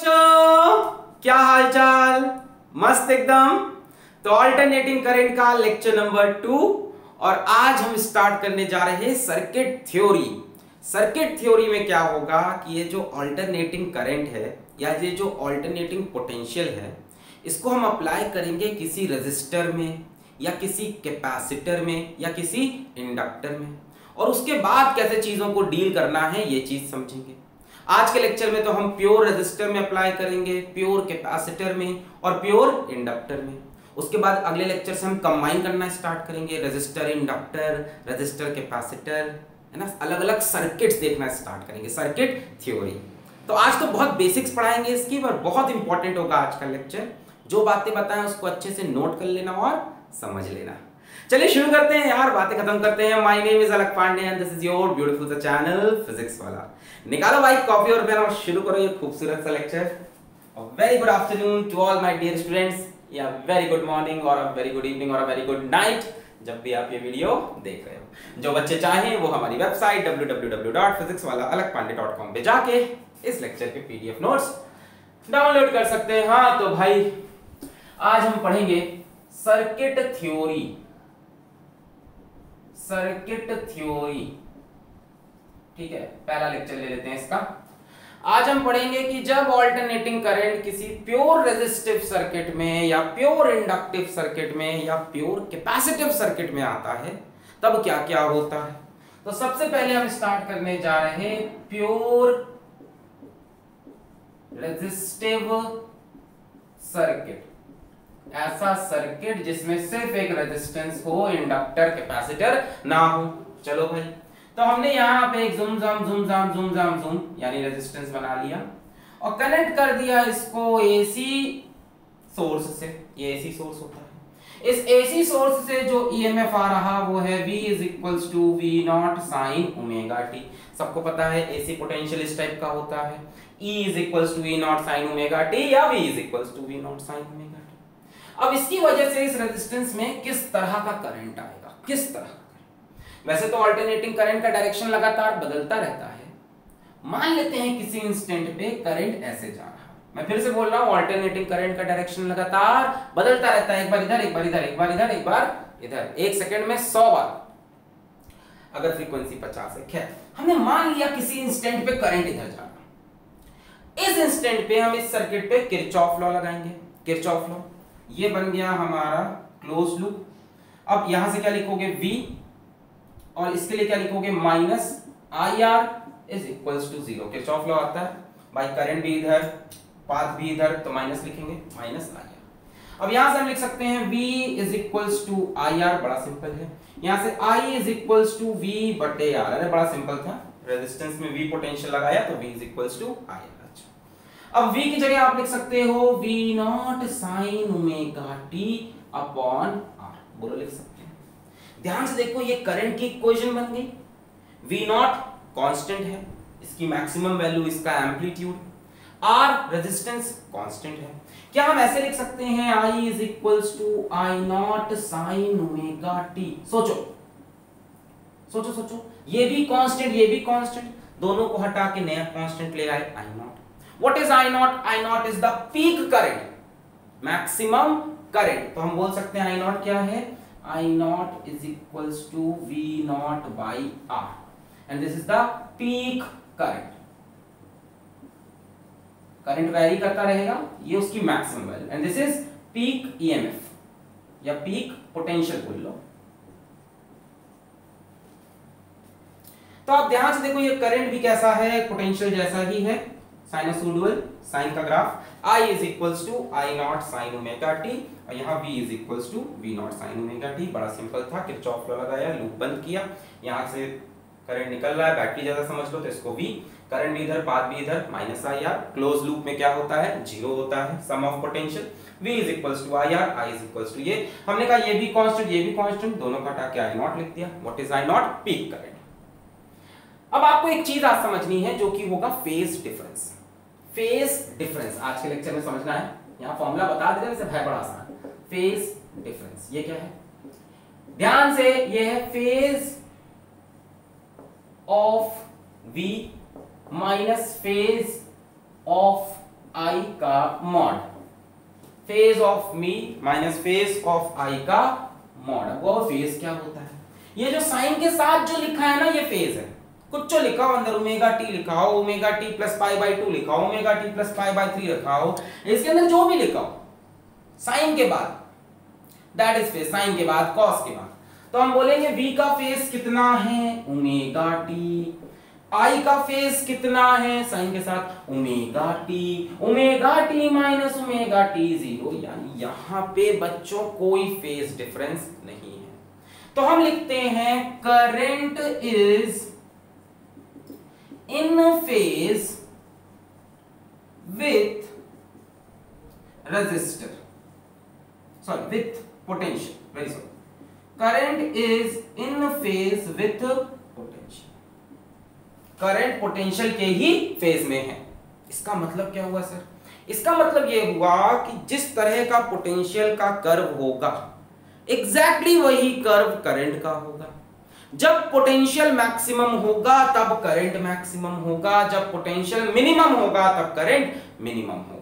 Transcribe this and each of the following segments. बच्चों, क्या हालचाल? मस्त एकदम। तो ऑल्टरनेटिंग करंट का लेक्चर नंबर 2 और आज हम स्टार्ट करने जा रहे हैं सर्किट थ्योरी। सर्किट थ्योरी में क्या होगा कि ये जो ऑल्टरनेटिंग करंट है या ये जो ऑल्टरनेटिंग पोटेंशियल है, इसको हम अप्लाई करेंगे किसी रेजिस्टर में या किसी कैपेसिटर में या किसी इंडक्टर में, और उसके बाद कैसे चीज़ों को डील करना है ये चीज़ समझेंगे। आज के लेक्चर में तो हम प्योर रेजिस्टर में अप्लाई करेंगे, प्योर कैपेसिटर में और प्योर इंडक्टर में। उसके बाद अगले लेक्चर से हम कंबाइन करना स्टार्ट करेंगे, रेजिस्टर इंडक्टर, रेजिस्टर कैपेसिटर, है ना, अलग अलग सर्किट्स देखना स्टार्ट करेंगे, सर्किट थ्योरी। तो आज तो बहुत बेसिक्स पढ़ाएंगे इसकी, और बहुत इंपॉर्टेंट होगा आज का लेक्चर। जो बातें बताएं उसको अच्छे से नोट कर लेना और समझ लेना। चलिए शुरू करते हैं यार, बातें खत्म करते हैं। My name is Alakh Pandey and this is your beautiful the channel physics वाला। निकालो भाई कॉपी और पेन और शुरू करो ये खूबसूरत सा लेक्चर। और very good afternoon to all my dear students, या वेरी गुड मॉर्निंग और अ वेरी गुड इवनिंग और अ वेरी गुड नाइट, जब भी आप ये वीडियो देख रहे हो। जो बच्चे चाहें वो हमारी वेबसाइट www.physicswallahalakpande.com पे जाके इस लेक्चर के पीडीएफ नोट्स डाउनलोड कर सकते हैं। हाँ तो भाई आज हम पढ़ेंगे सर्किट थ्योरी। सर्किट थ्योरी, ठीक है, पहला लेक्चर ले लेते हैं इसका। आज हम पढ़ेंगे कि जब ऑल्टरनेटिंग करंट किसी प्योर रेजिस्टिव सर्किट में या प्योर इंडक्टिव सर्किट में या प्योर कैपेसिटिव सर्किट में आता है तब क्या क्या होता है। तो सबसे पहले हम स्टार्ट करने जा रहे हैं प्योर रेजिस्टिव सर्किट। ऐसा सर्किट जिसमें सिर्फ एक रेजिस्टेंस हो, इंडक्टर कैपेसिटर ना हो। चलो भाई, तो हमने यहाँ पे एक ज़ूम ज़ाम ज़ूम ज़ाम ज़ूम ज़ाम ज़ूम यानी रेजिस्टेंस बना लिया और कनेक्ट कर दिया इसको एसी सोर्स से। ये एसी सोर्स होता है। इस एसी सोर्स से जो ईएमएफ आ रहा वो है V is equals to V not sine omega T. सबको पता है एसी पोटेंशियल इस टाइप का होता है, E is equals to V not sine omega T या V is equals to V not sine omega T. अब इसकी वजह से इस रेजिस्टेंस में किस तरह का करंट आएगा, किस तरह। वैसे तो ऑल्टरनेटिंग करंट का डायरेक्शन लगातार बदलता रहता है। मान लेते हैं किसी इंस्टेंट पे करंट ऐसे जा रहा है। मैं फिर से बोल रहा हूं, ऑल्टरनेटिंग करंट का डायरेक्शन लगातार बदलता रहता है। एक बार इधर, एक बार इधर, एक बार इधर, एक बार इधर, एक सेकंड में 100 बार, अगर फ्रीक्वेंसी 50 है। खैर, हमने मान लिया किसी इंस्टेंट पे करंट इधर जा रहा। इस इंस्टेंट पे हम इस सर्किट पे किरचॉफ लॉ लगाएंगे। किरचॉफ लॉ, ये बन गया हमारा क्लोज लूप। अब यहां से क्या लिखोगे, V, और इसके लिए क्या लिखोगे, minus I R is equals to 0। Kirchhoff law आता है भाई, करंट भी इधर, पाथ भी इधर, तो माइनस लिखेंगे, माइनस आई आर। अब यहां से हम लिख सकते हैं V is equals to I R, बड़ा सिंपल है। यहां से I is equals to V बटे आर। अरे बड़ा सिंपल था, रेजिस्टेंस में V पोटेंशियल लगाया तो V is equals to I R. अच्छा, अब V की जगह आप लिख सकते हो V not sine omega t upon r। बोलो, लिख सकते। ध्यान से देखो, ये करंट की इक्वेशन बन गई। V नॉट कांस्टेंट है, इसकी मैक्सिमम वैल्यू इसका एम्पलीट्यूड। R रेजिस्टेंस कांस्टेंट है। क्या हम ऐसे लिख सकते हैं, I is equals to I not sine omega t। सोचो सोचो सोचो, ये भी कांस्टेंट, ये भी कांस्टेंट, दोनों को हटा के नया कांस्टेंट ले आए I nought. What is I nought? I nought is the peak current, maximum current. तो हम बोल सकते हैं I नॉट क्या है, I naught is equals to V naught by R, and this is the peak current. Current vary करता रहेगा, ये उसकी maximum value, and this is peak EMF या पीक पोटेंशियल बोल लो। तो आप ध्यान से देखो, ये करंट भी कैसा है, पोटेंशियल जैसा ही है, साइनसोइडल, साइन का graph. I is equals to I not sine omega T और यहाँ V is equals to V not sine omega T. बड़ा सिंपल था, किरचॉफ लॉ लगाया, लूप बंद किया, यहाँ से करंट निकल रहा है, बैटरी ज्यादा समझ लो तो इसको V, करंट भी इधर, पाथ भी इधर, minus I R. Close loop में क्या होता है, जीरो होता है। Sum of potential V is equals to I R, I is equals to, ये हमने कहा ये भी कांस्टेंट, ये भी कांस्टेंट, दोनों का हटा के आई नॉट लिख दिया। What is I not? Peak current. अब आपको एक चीज आज समझनी है जो कि होगा फेज डिफरेंस। फेज डिफरेंस आज के लेक्चर में समझना है। यहाँ फॉर्मूला बता देते हैं, वैसे है बड़ा आसान। फेज डिफरेंस ये क्या है, ध्यान से, ये है phase of V minus phase of I I का mod, phase of me minus phase of I का मॉड। वो फेज क्या होता है? ये जो साइन के साथ जो लिखा है ना, ये फेज है। कुछ जो लिखा हो अंदर ओमेगा टी लिखा हो, omega T plus pi by 2 लिखा हो, omega T plus pi by 3 लिखा हो, इसके अंदर जो भी लिखा हो साइन के बाद, दैट इज फेज, साइन के बाद कॉस के बाद। तो हम बोलेंगे v का फेज कितना है, ओमेगा टी। आई का फेज कितना है, साइन के साथ omega T, omega T minus omega t 0। यानी यहां पे बच्चों कोई फेज डिफरेंस नहीं है। तो हम लिखते हैं current is in phase with resistor, sorry with potential, very sorry, current is in phase with potential. Current potential के ही फेज में है। इसका मतलब क्या हुआ सर? इसका मतलब यह हुआ कि जिस तरह का पोटेंशियल का कर्व होगा एग्जैक्टली वही कर्व करंट का होगा। जब पोटेंशियल मैक्सिमम होगा तब करंट मैक्सिमम होगा, जब पोटेंशियल मिनिमम होगा तब करंट मिनिमम होगा।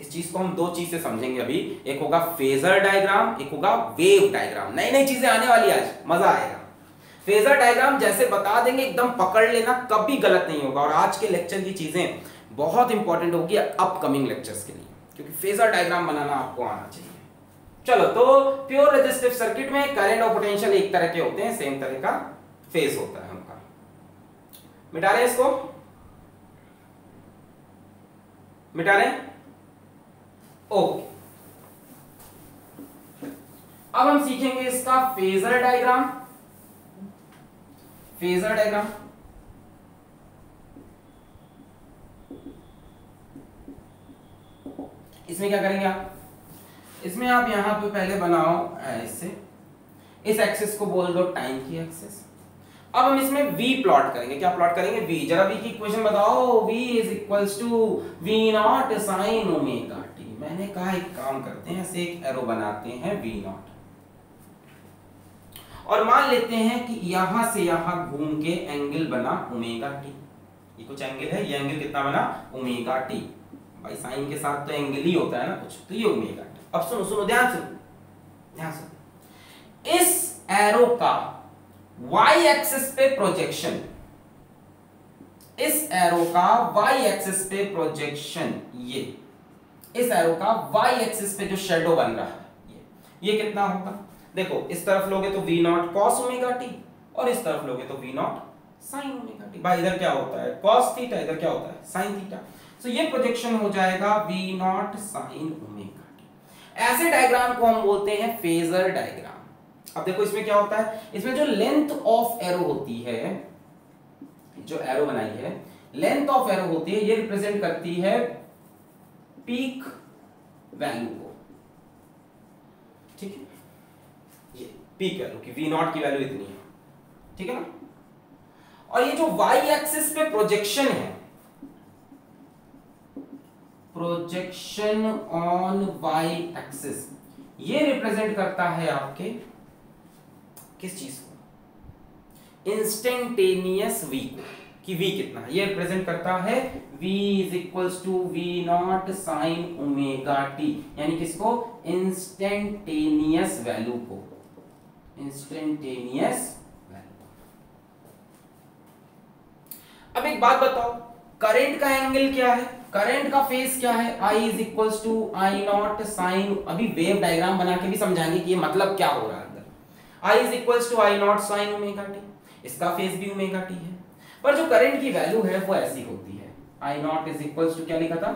इस चीज को हम दो चीज से समझेंगे अभी, एक होगा फेजर डायग्राम, एक होगा वेव डायग्राम। नई नई चीजें आने वाली आज, मजा आएगा। फेजर डायग्राम जैसे बता देंगे एकदम पकड़ लेना, कभी गलत नहीं होगा। और आज के लेक्चर की चीजें बहुत इंपॉर्टेंट होगी अपकमिंग लेक्चर्स के लिए, क्योंकि फेजर डायग्राम बनाना आपको आना चाहिए। चलो, तो प्योर रेजिस्टिव सर्किट में करंट और पोटेंशियल एक तरह के होते हैं, सेम तरह का फेज होता है उनका। मिटा रहे इसको, मिटा रहे, ओके। अब हम सीखेंगे इसका फेजर डायग्राम। फेजर डायग्राम, इसमें क्या करेंगे आप, इसमें आप यहां पे पहले बनाओ ऐसे, इस एक्सिस को बोल दो टाइम की एक्सिस। अब हम इसमें v प्लॉट करेंगे। क्या प्लॉट करेंगे? v। जरा v की इक्वेशन बताओ, v is equals to v not sine omega t। मैंने कहा एक काम करते हैं, ऐसे एक एरो बनाते हैं v नॉट, और मान लेते हैं कि यहां से यहां घूम के एंगल बना ओमेगा t। ये कुछ एंगल है, ये एंगल कितना बना, ओमेगा t। भाई साइन के साथ तो एंगल ही होता है ना कुछ, तो ये ओमेगा t। अब सुनो सुनो, ध्यान सुनो, ध्यान सुनो। इस एरो का y एक्सिस पे प्रोजेक्शन, इस एरो का y एक्सिस पे प्रोजेक्शन, ये इस एरो का y एक्सिस पे जो शेडो बन रहा है ये कितना होगा? देखो, इस तरफ लोगे तो v not cos omega t, और इस तरफ लोगे तो v not sin omega t। भाई इधर क्या होता है cos थीटा, इधर क्या होता है sin थीटा। सो ये प्रोजेक्शन हो जाएगा v नॉट sin ओमेगा। ऐसे डायग्राम को हम बोलते हैं फेजर डायग्राम। अब देखो इसमें क्या होता है, इसमें जो लेंथ ऑफ एरो होती है, जो एरो बनाई है, लेंथ ऑफ एरो होती है, ये रिप्रेजेंट करती है पीक वैल्यू को, ठीक है, ये पीक वैल्यू की, वी नॉट की वैल्यू इतनी है, ठीक है ना। और ये जो वाई एक्सिस पे प्रोजेक्शन है, प्रोजेक्शन ऑन वाई एक्सिस, ये रिप्रेजेंट करता है आपके किस चीज को, इंस्टेंटेनियस v को, कि v कितना है, ये रिप्रेजेंट करता है v is equals to v not sine omega t। यानी किसको, इंस्टेंटेनियस वैल्यू को, इंस्टेंटेनियस वैल्यू। अब एक बात बताओ, करंट का एंगल क्या है, करंट का फेज क्या है, I is equal to I not sine. अभी वेव डायग्राम बना के भी समझाएंगे कि ये मतलब क्या हो रहा है अंदर। I is equal to I not sine omega T, इसका फेज भी ओमेगा टी है, पर जो करंट की वैल्यू है वो ऐसी होती है, I not is equal to क्या लिखा था,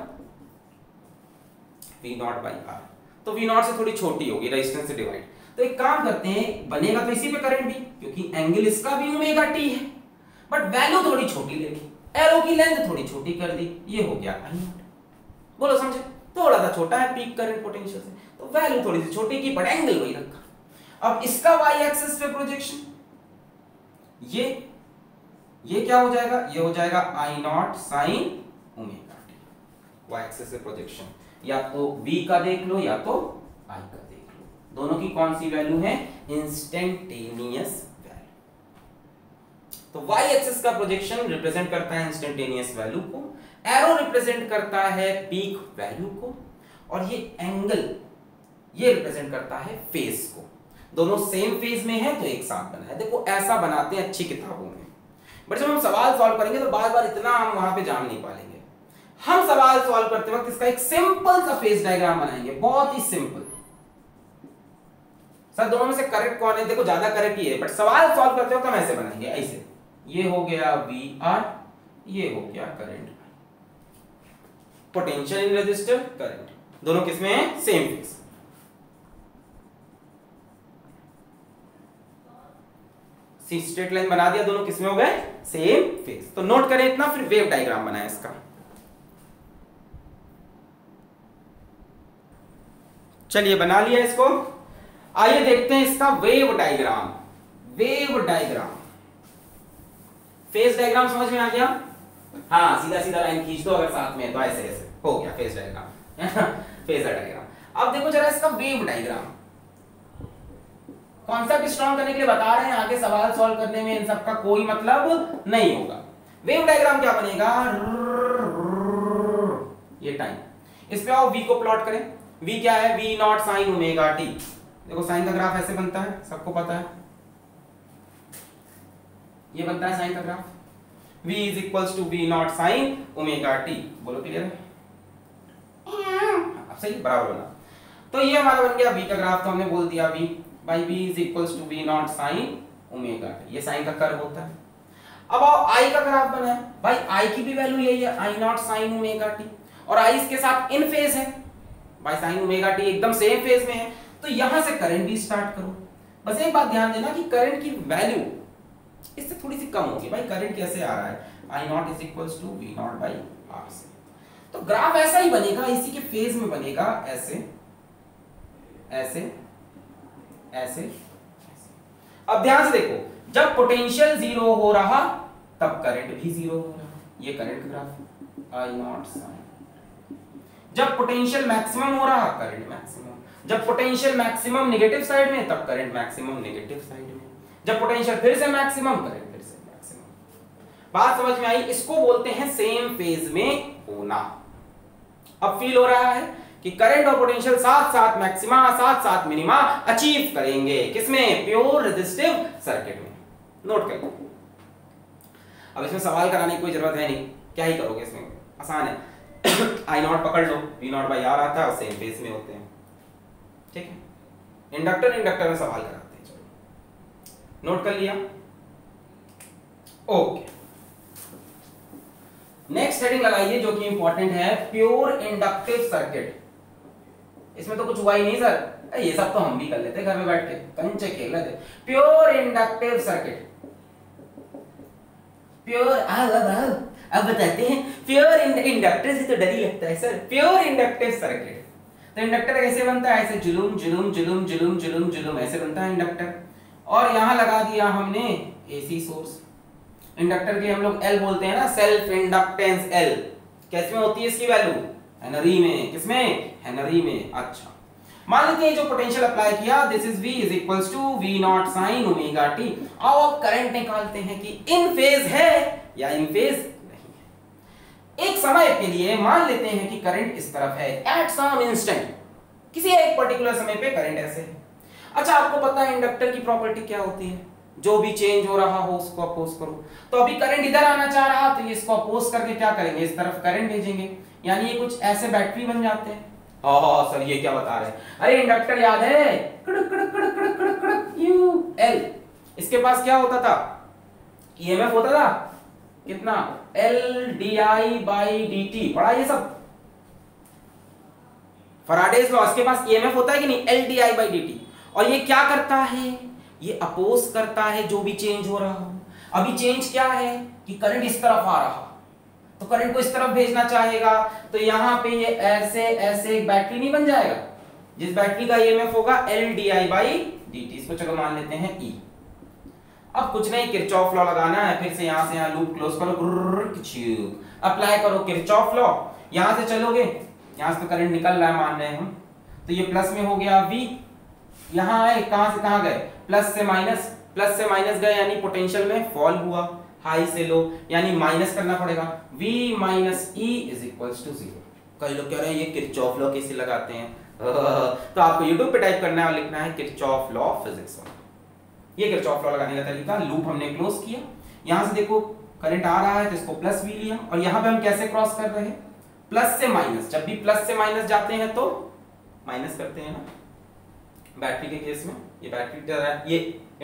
वी नॉट बाई आर। तो वी नॉट से थोड़ी छोटी होगी, रेजिस्टेंस से डिवाइड। तो एक काम करते हैं, बनेगा तो इसी पे करंट भी, क्योंकि एंगल इसका भी ओमेगा टी है, बट वैल्यू थोड़ी छोटी लेगी, एरो की लेंथ थोड़ी छोटी कर दी, ये हो गया आई नॉट। बोलो समझे, थोड़ा सा छोटा है पीक करंट पोटेंशियल से, तो वैल्यू थोड़ी सी छोटी की, बट एंगल वही रखा। अब इसका वाई एक्सिस पे प्रोजेक्शन, ये क्या हो जाएगा, ये हो जाएगा I not sine omega t. Y axis पे प्रोजेक्शन, या तो v का देख लो या तो i का देख लो, दोनों की कौन सी वैल्यू है, इंस्टेंटेनियस वैल्यू। तो वाई एक्सिस का प्रोजेक्शन रिप्रेजेंट करता है इंस्टेंटेनियस वैल्यू को, एरो रिप्रेजेंट करता है पीक वैल्यू को, और ये एंगल ये रिप्रेजेंट करता है फेज को। दोनों सेम फेज में है तो एक साथ बना है। देखो ऐसा बनाते हैं अच्छी किताबों में, बट जब हम सवाल सॉल्व करेंगे तो बार बार इतना हम वहां पे जान नहीं पाएंगे। हम सवाल सॉल्व करते वक्त इसका एक सिंपल सा फेज डायग्राम बनाएंगे, बहुत ही सिंपल। सर दोनों में से करेक्ट कौन है? देखो ज्यादा करेक्ट ही है, बट सवाल सॉल्व करते वक्त हम ऐसे बनाएंगे, ऐसे। ये हो गया वी आर, ये हो गया current, potential in resistor, current, दोनों किसमें है? Same phase. स्ट्रेट लाइन बना दिया, दोनों किसमें हो गए? Same phase. तो नोट करें इतना, फिर वेव डायग्राम बनाए इसका। चलिए बना लिया इसको, आइए देखते हैं इसका wave diagram. Wave diagram, phase diagram समझ में आ गया? हाँ, सीधा सीधा लाइन खींच दो अगर साथ में, तो ऐसे ऐसे हो गया फेज डायग्राम, फेजर डायग्राम। अब देखो जरा इसका वेव डायग्राम। कॉन्सेप्ट स्ट्रॉन्ग करने के लिए बता रहे हैं, आगे सवाल सॉल्व करने में इन सब का कोई मतलब नहीं होगा। वेव डायग्राम क्या बनेगा? ये टाइम। इस पे आओ, वी को प्लॉट करें। वी क्या है? V not sine omega T. देखो साइन का ग्राफ ऐसे बनता है, सबको पता है, ये बनता है साइन का graph. v is equals to V not sine omega T. बोलो क्लियर है? अब सही बराबर बना। तो ये हमारा बन गया v का ग्राफ, तो हमने बोल दिया v by v is equals to V not sine omega T. ये साइन का कर्व होता है। अब आओ i का ग्राफ बना है। भाई i की भी वैल्यू यही है, i not sine omega T, और i इसके साथ इन फेज है, बाई साइन ओमेगा टी एकदम सेम फेज में है। तो यहां से करंट भी स्टार्ट करो। बस एक बात ध्यान देना कि करंट की वैल्यू इससे थोड़ी सी कम होगी। भाई करंट कैसे आ रहा है? I not is equals to V not by R से। तो ग्राफ ऐसा ही बनेगा, इसी के फेज में बनेगा, ऐसे ऐसे ऐसे। अब ध्यान से देखो, जब पोटेंशियल जीरो हो रहा तब करंट भी जीरो हो रहा। ये current graph, I not sine. जब पोटेंशियल मैक्सिमम हो रहा करंट मैक्सिमम, जब पोटेंशियल मैक्सिमम नेगेटिव साइड में तब करंट मैक्सिमम नेगेटिव साइड में, जब पोटेंशियल फिर से मैक्सिमम करंट फिर से मैक्सिमम। बात समझ में आई? इसको बोलते हैं सेम फेज में होना। अब फील हो रहा है कि करंट और पोटेंशियल साथ साथ मैक्सिमा, साथ साथ मिनिमा अचीव करेंगे, किसमें? प्योर रेजिस्टिव सर्किट में। नोट कर लो। अब इसमें सवाल कराने की कोई जरूरत है नहीं, क्या ही करोगे इसमें, आसान है। आई नॉट पकड़ लो, वी नॉट बाई आर आता है और सेम फेज में होते हैं, ठीक है। इंडक्टर में सवाल करा, नोट कर लिया? ओके। नेक्स्ट हेडिंग लगाइए जो कि इंपॉर्टेंट है, प्योर इंडक्टिव सर्किट। इसमें तो कुछ हुआ ही नहीं सर, ये सब तो हम भी कर लेते घर में बैठ के, कंचे खेल लेते। Pure inductive circuit, pure. अब बताते हैं, प्योर इंडक्टर से तो डर ही लगता है सर। प्योर इंडक्टिव सर्किट तो इंडक्टर कैसे बनता है? ऐसे जुलूम जुलूम जुलूम जुलूम जुलूम जुलूम ऐसे बनता है इंडक्टर। और यहां लगा दिया हमने एसी सोर्स। इंडक्टर के हम लोग एल बोलते हैं ना, सेल्फ इंडक्टेंस एल। कैसे होती है इसकी वैल्यू? हेनरी में। किसमें? हेनरी में। अच्छा, मान लेते हैं जो पोटेंशियल अप्लाई किया, this is v is equals to V not sine omega T. अब करंट निकालते हैं कि इन फेज है या इन फेज नहीं है। एक समय के लिए मान लेते हैं कि करंट इस तरफ है, एट सम इंस्टेंट, किसी एक पर्टिकुलर समय पे करंट ऐसे है। अच्छा, आपको पता है इंडक्टर की प्रॉपर्टी क्या होती है? जो भी चेंज हो रहा हो उसको अपोज करो। तो अभी करंट इधर आना चाह रहा, तो ये इसको अपोज करके क्या करेंगे? इस तरफ करंट भेजेंगे, यानी ये कुछ ऐसे बैटरी बन जाते हैं। हाँ सर, ये क्या बता रहे हैं? अरे इंडक्टर याद है, कड़क कड़क कड़क कड़क कड़क कड़क यू एल। इसके पास क्या होता था? ईएमएफ होता था, कितना? L D I by D T. पढ़ा ये सब? फराडेज लॉ, इसके पास ईएमएफ होता है कि नहीं? L D I by D T. और ये क्या करता है? ये अपोज करता है जो भी चेंज हो रहा हो। अभी चेंज क्या है कि करंट इस तरफ आ रहा, तो करंट को इस तरफ भेजना चाहेगा, तो यहाँ पे ये ऐसे ऐसे एक बैटरी नहीं बन जाएगा, जिस बैटरी का ईएमएफ होगा L D I by D T. इसको चलो मान लेते हैं ई। अब कुछ नहीं, किरचॉफ लॉ लगाना है। फिर से यहाँ से यहाँ लूप क्लोज करो, अप्लाई करो किरचॉफ लॉ। यहाँ से चलोगे, यहाँ से करंट निकल रहा है मान रहे हैं हम, तो ये प्लस में हो गया वी। यहाँ आए, कहां से कहां गए? प्लस से माइनस, प्लस से माइनस गए यानी पोटेंशियल में फॉल हुआ, हाई से लो यानी माइनस करना पड़ेगा, v minus E is equals to zero. कई लोग कह रहे हैं ये किरचॉफ लॉ कैसे लगाते हैं, तो आपको यूट्यूब पे टाइप करना है और लिखना है किरचॉफ लॉ फिजिक्स। ये किरचॉफ लॉ लगाने का तरीका, लूप हमने क्लोज किया, यहां से देखो करंट आ रहा है तो इसको प्लस v लिया, और यहां पे हम कैसे क्रॉस कर रहे हैं, प्लस से माइनस। जब भी प्लस से माइनस जाते हैं तो माइनस करते हैं ना, बैटरी के केस में ये बैटरी की तरह है, ये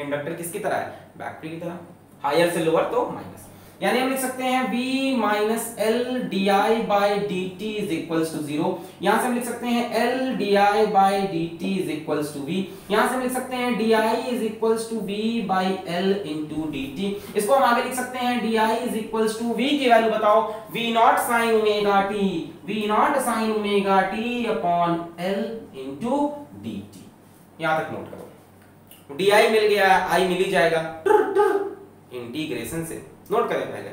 इंडक्टर किसकी तरह है, बैटरी की तरह, हायर से लोअर तो माइनस। यानी हम लिख सकते हैं v minus L di by dt is equals to zero। यहां से हम लिख सकते हैं L di by dt is equals to v। यहां से हम लिख सकते हैं di is equals to v by L into dt। इसको हम आगे लिख सकते हैं di is equals to v की वैल्यू बताओ, v not sin omega t, v not sin omega t upon L into dt। यहां तक नोट करो, di मिल गया, i मिल ही जाएगा इंटीग्रेशन से। नोट करें पहले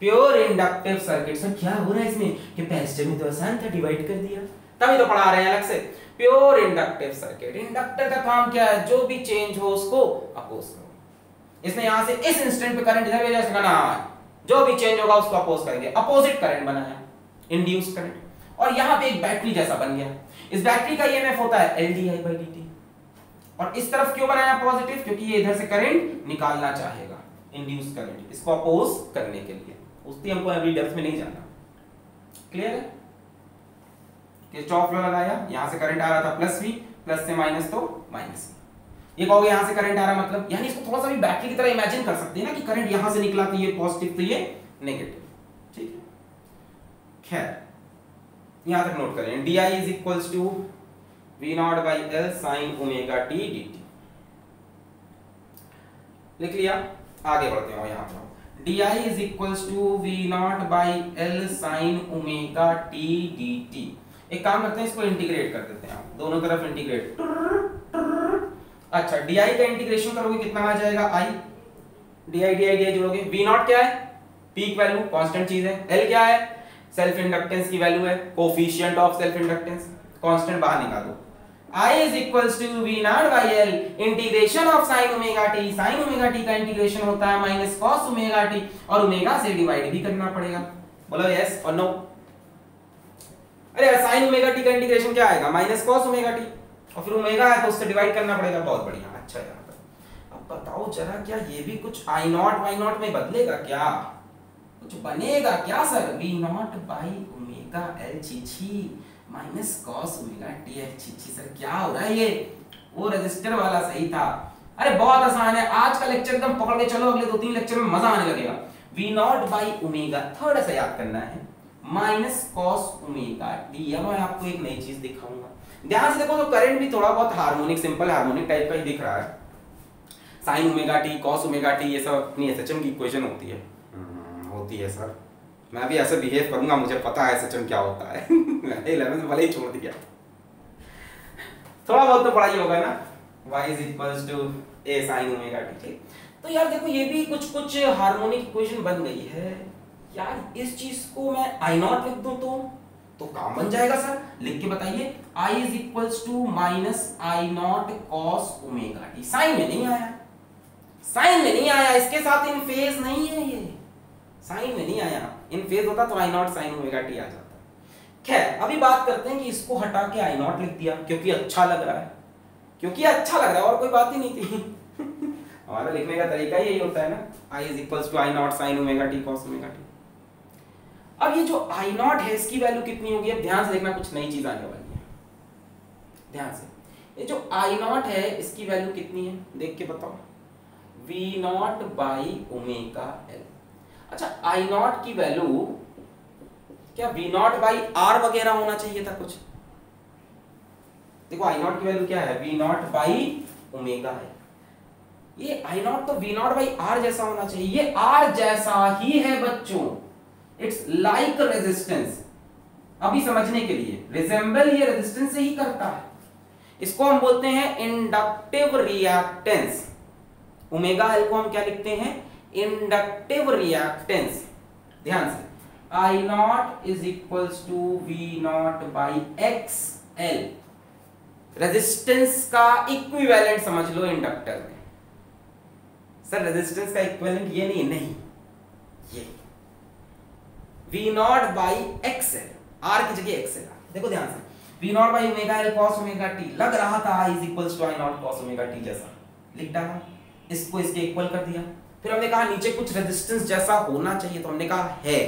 प्योर इंडक्टिव सर्किट्स में क्या हो रहा है, इसमें कैपेसिटर में तो आसान था, डिवाइड कर दिया, तभी तो पढ़ा रहे हैं अलग से। प्योर इंडक्टिव सर्किट, इंडक्टर का काम क्या है, जो भी चेंज हो उसको अपोज करो। इसने यहां से इस इंस्टेंट पे करंट इधर भेजा, इसका नाम जो भी चेंज होगा उसको अपोज करेंगे, अपोजिट करंट बनाया, इंड्यूस करंट। और यहां पे एक बैटरी जैसा बन गया, इस बैटरी का ईएमएफ होता है LdI/dt। और इस तरफ क्यों बनाया पॉजिटिव, क्योंकि ये इधर से करंट निकालना चाहेगा, इंड्यूस करंट, इसको अपोज करने के लिए। उसकी हमको अभी डेप्थ में नहीं जाना, क्लियर है। किरचॉफ लॉ लगाया, यहां से करंट आ रहा था प्लस v, प्लस से माइनस तो माइनस। ये कहोगे यहां से करंट आ रहा मतलब, यानी इसको थोड़ा सा भी बैटरी की तरह इमेजिन कर सकते हैं ना, कि करंट यहां से निकला तो ये पॉजिटिव तो ये नेगेटिव, ठीक है। खैर यहां तक नोट करें, di is equals to v0 by L sin omega t dt लिख लिया। आगे बढ़ते हैं, यहाँ पर di is equals to v0 by L sin omega t dt। एक काम करते हैं, इसको इंटीग्रेट कर देते हैं, आप दोनों तरफ इंटीग्रेट। अच्छा, di का इंटीग्रेशन करोगे कितना आ जाएगा, i di जोड़ोगे। v0 क्या है, पीक वैल्यू, कांस्टेंट चीज है। L क्या है, सेल्फ इंडक्टेंस की वैल्यू है, coefficient of self inductance, constant बाहर निकालो। I is equals to v0 by L, integration of sin omega t, sin omega t का इंटीग्रेशन होता है माइनस cos omega t, और ओमेगा से डिवाइड भी करना पड़ेगा। बोलो यस और नो। अरे sin omega t का इंटीग्रेशन क्या आएगा, माइनस cos omega t, और फिर ओमेगा है तो उससे डिवाइड करना पड़ेगा। बहुत बढ़िया। अच्छा यार अब बताओ जरा, क्या ये भी कुछ i0 y0 में बदलेगा, क्या कुछ बनेगा क्या sir, v0 by omega L छी माइनस cos omega t। छी सर क्या हो रहा है ये, वो रजिस्टर वाला सही था। अरे बहुत आसान है, आज का लेक्चर एकदम पकड़ के चलो, अगले 2-3 लेक्चर में मजा आने लगेगा। v0 by omega थोड़ा सा याद करना है, माइनस cos omega t। अब मैं आपको एक नई चीज दिखाऊंगा, ध्यान से देखो। तो करंट भी थोड़ा बहुत हार्मोनिक, सिंपल हार्मोनिक टाइप का ही दिख रहा है। sin omega t cos omega t ये सब अपनी एसएचएम की इक्वेशन होती है सर। मैं भी ऐसे बिहेव करूंगा, मुझे पता है सचम क्या होता है। मैंने 11 में भले ही छोड़ दिया, थोड़ा बहुत तो पढ़ाई होगा ना। y is equals to a sin omega t। तो यार देखो ये भी कुछ हार्मोनिक इक्वेशन बन गई है। यार इस चीज को मैं i0 लिख दूं तो काम बन जाएगा सर। लिख के बताइए, i is equals to minus i0 cos omega t। Sine में नहीं आया, इसके साथ इन फेज नहीं है, ये साइन में नहीं आया। इन फेज होता तो i0 sin omega t आ जाता। खैर अभी बात करते हैं कि इसको हटा के i0 लिख दिया क्योंकि अच्छा लग रहा है, और कोई बात ही नहीं थी। हमारा लिखने का तरीका यही होता है ना, i is equals to i0 sin omega t cos omega t। अब ये जो i0 है इसकी वैल्यू कितनी होगी, अब ध्यान से देखना, कुछ नई चीज आने वाली है। ध्यान से, ये जो i0 है इसकी वैल्यू कितनी है देख के बताओ, v0 by omega L। अच्छा i0 की वैल्यू क्या v0 by r वगैरह होना चाहिए था कुछ। देखो i0 की वैल्यू क्या है, v0 by ओमेगा है। ये i0 तो v0 by r जैसा होना चाहिए, ये r जैसा ही है बच्चों। इट्स लाइक रेजिस्टेंस, अभी समझने के लिए रिजेंबल ये रेजिस्टेंस से ही करता है। इसको हम बोलते हैं इंडक्टिव रिएक्टेंस। ओमेगा L को हम क्या लिखते हैं, इंडक्टिव रिएक्टेंस। ध्यान से, i0 is equals to v0 by xl। Resistance का इक्विवेलेंट समझ लो इंडक्टर में, सर रेजिस्टेंस का इक्विवेलेंट ये नहीं, नहीं ये V not by XL, R की जगह एक्सएल। देखो ध्यान से V not by omega L cos omega T लग रहा था is equals to I not cos omega T जैसा लिख डाला, इसको इसके इक्वल कर दिया। फिर हमने कहा नीचे कुछ रेजिस्टेंस जैसा होना चाहिए, तो हमने कहा है,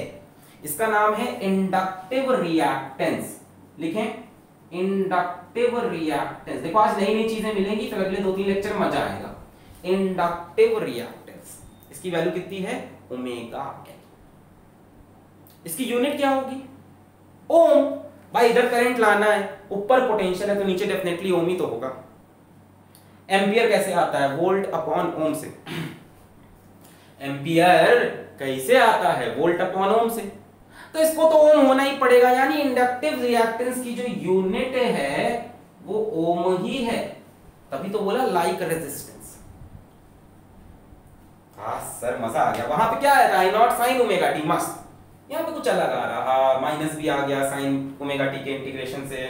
इसका नाम है इंडक्टिव रिएक्टेंस। लिखें इंडक्टिव रिएक्टेंस। देखो आज नई नई चीजें मिलेंगी फिर अगले 2-3 लेक्चर मजा आएगा। इंडक्टिव रिएक्टेंस, इसकी वैल्यू कितनी है ओमेगा एल। इसकी यूनिट क्या होगी ओम। भाई इधर करंट लाना है, ऊपर पोटेंशियल है तो नीचे डेफिनेटली ओम ही तो होगा। एम्पियर कैसे आता है वोल्ट अपॉन ओम से। एम्पियर कैसे आता है वोल्ट अपॉन ओम से, तो इसको तो ओम होना ही पड़ेगा। यानी इंडक्टिव रिएक्टेंस की जो यूनिट है वो ओम ही है। तभी तो बोला लाइक रेजिस्टेंस। हाँ सर मजा आ गया। वहां पे क्या है I not sine omega T मस्त, यहाँ पे कुछ अलग आ रहा, माइनस भी आ गया साइन ओमेगा टी के इंटीग्रेशन से,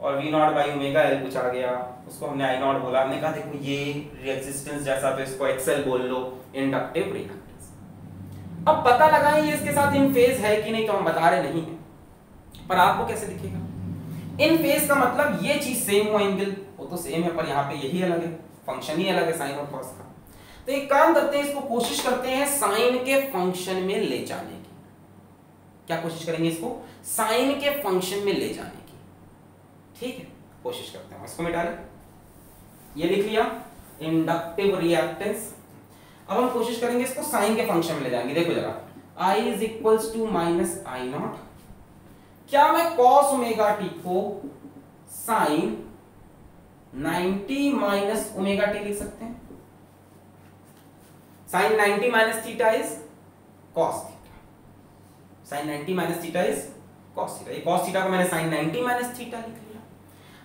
और V not by omega L कुछ आ गया, उसको हमने आई नॉट बोला। हमने कहा देखो ये रेजिस्टेंस जैसा तो इसको एक्सएल बोल लो, इंडक्टिव रिएक्टेंस। अब पता लगाएं ये इसके साथ इन फेज है कि नहीं, तो हम बता रहे नहीं है, पर आपको कैसे दिखेगा इन फेज का मतलब ये चीज सेम हो, एंगल वो तो सेम है पर यहाँ पे यही अलग है, फंक्शन ही अलग है साइन और कॉस का। तो एक काम करते हैं, इसको कोशिश करते हैं साइन के फंक्शन में ले जाने की। क्या कोशिश करेंगे इसको साइन के फंक्शन में ले जाने की, ठीक है कोशिश करते हैं। इसको मिटा लें, ये लिख लिया इंडक्टिव रिएक्टेंस। अब हम कोशिश करेंगे इसको साइन के फंक्शन में ले जाएंगे। देखो जरा I is equals to minus I not. क्या मैं कॉस ओमेगा टी को साइन 90 माइनस ओमेगा टी लिख सकते हैं? Sine 90 minus theta is cos theta, sine 90 minus theta is cos theta. ये कॉस थीटा को मैंने साइन 90 माइनस थीटा लिख लिया।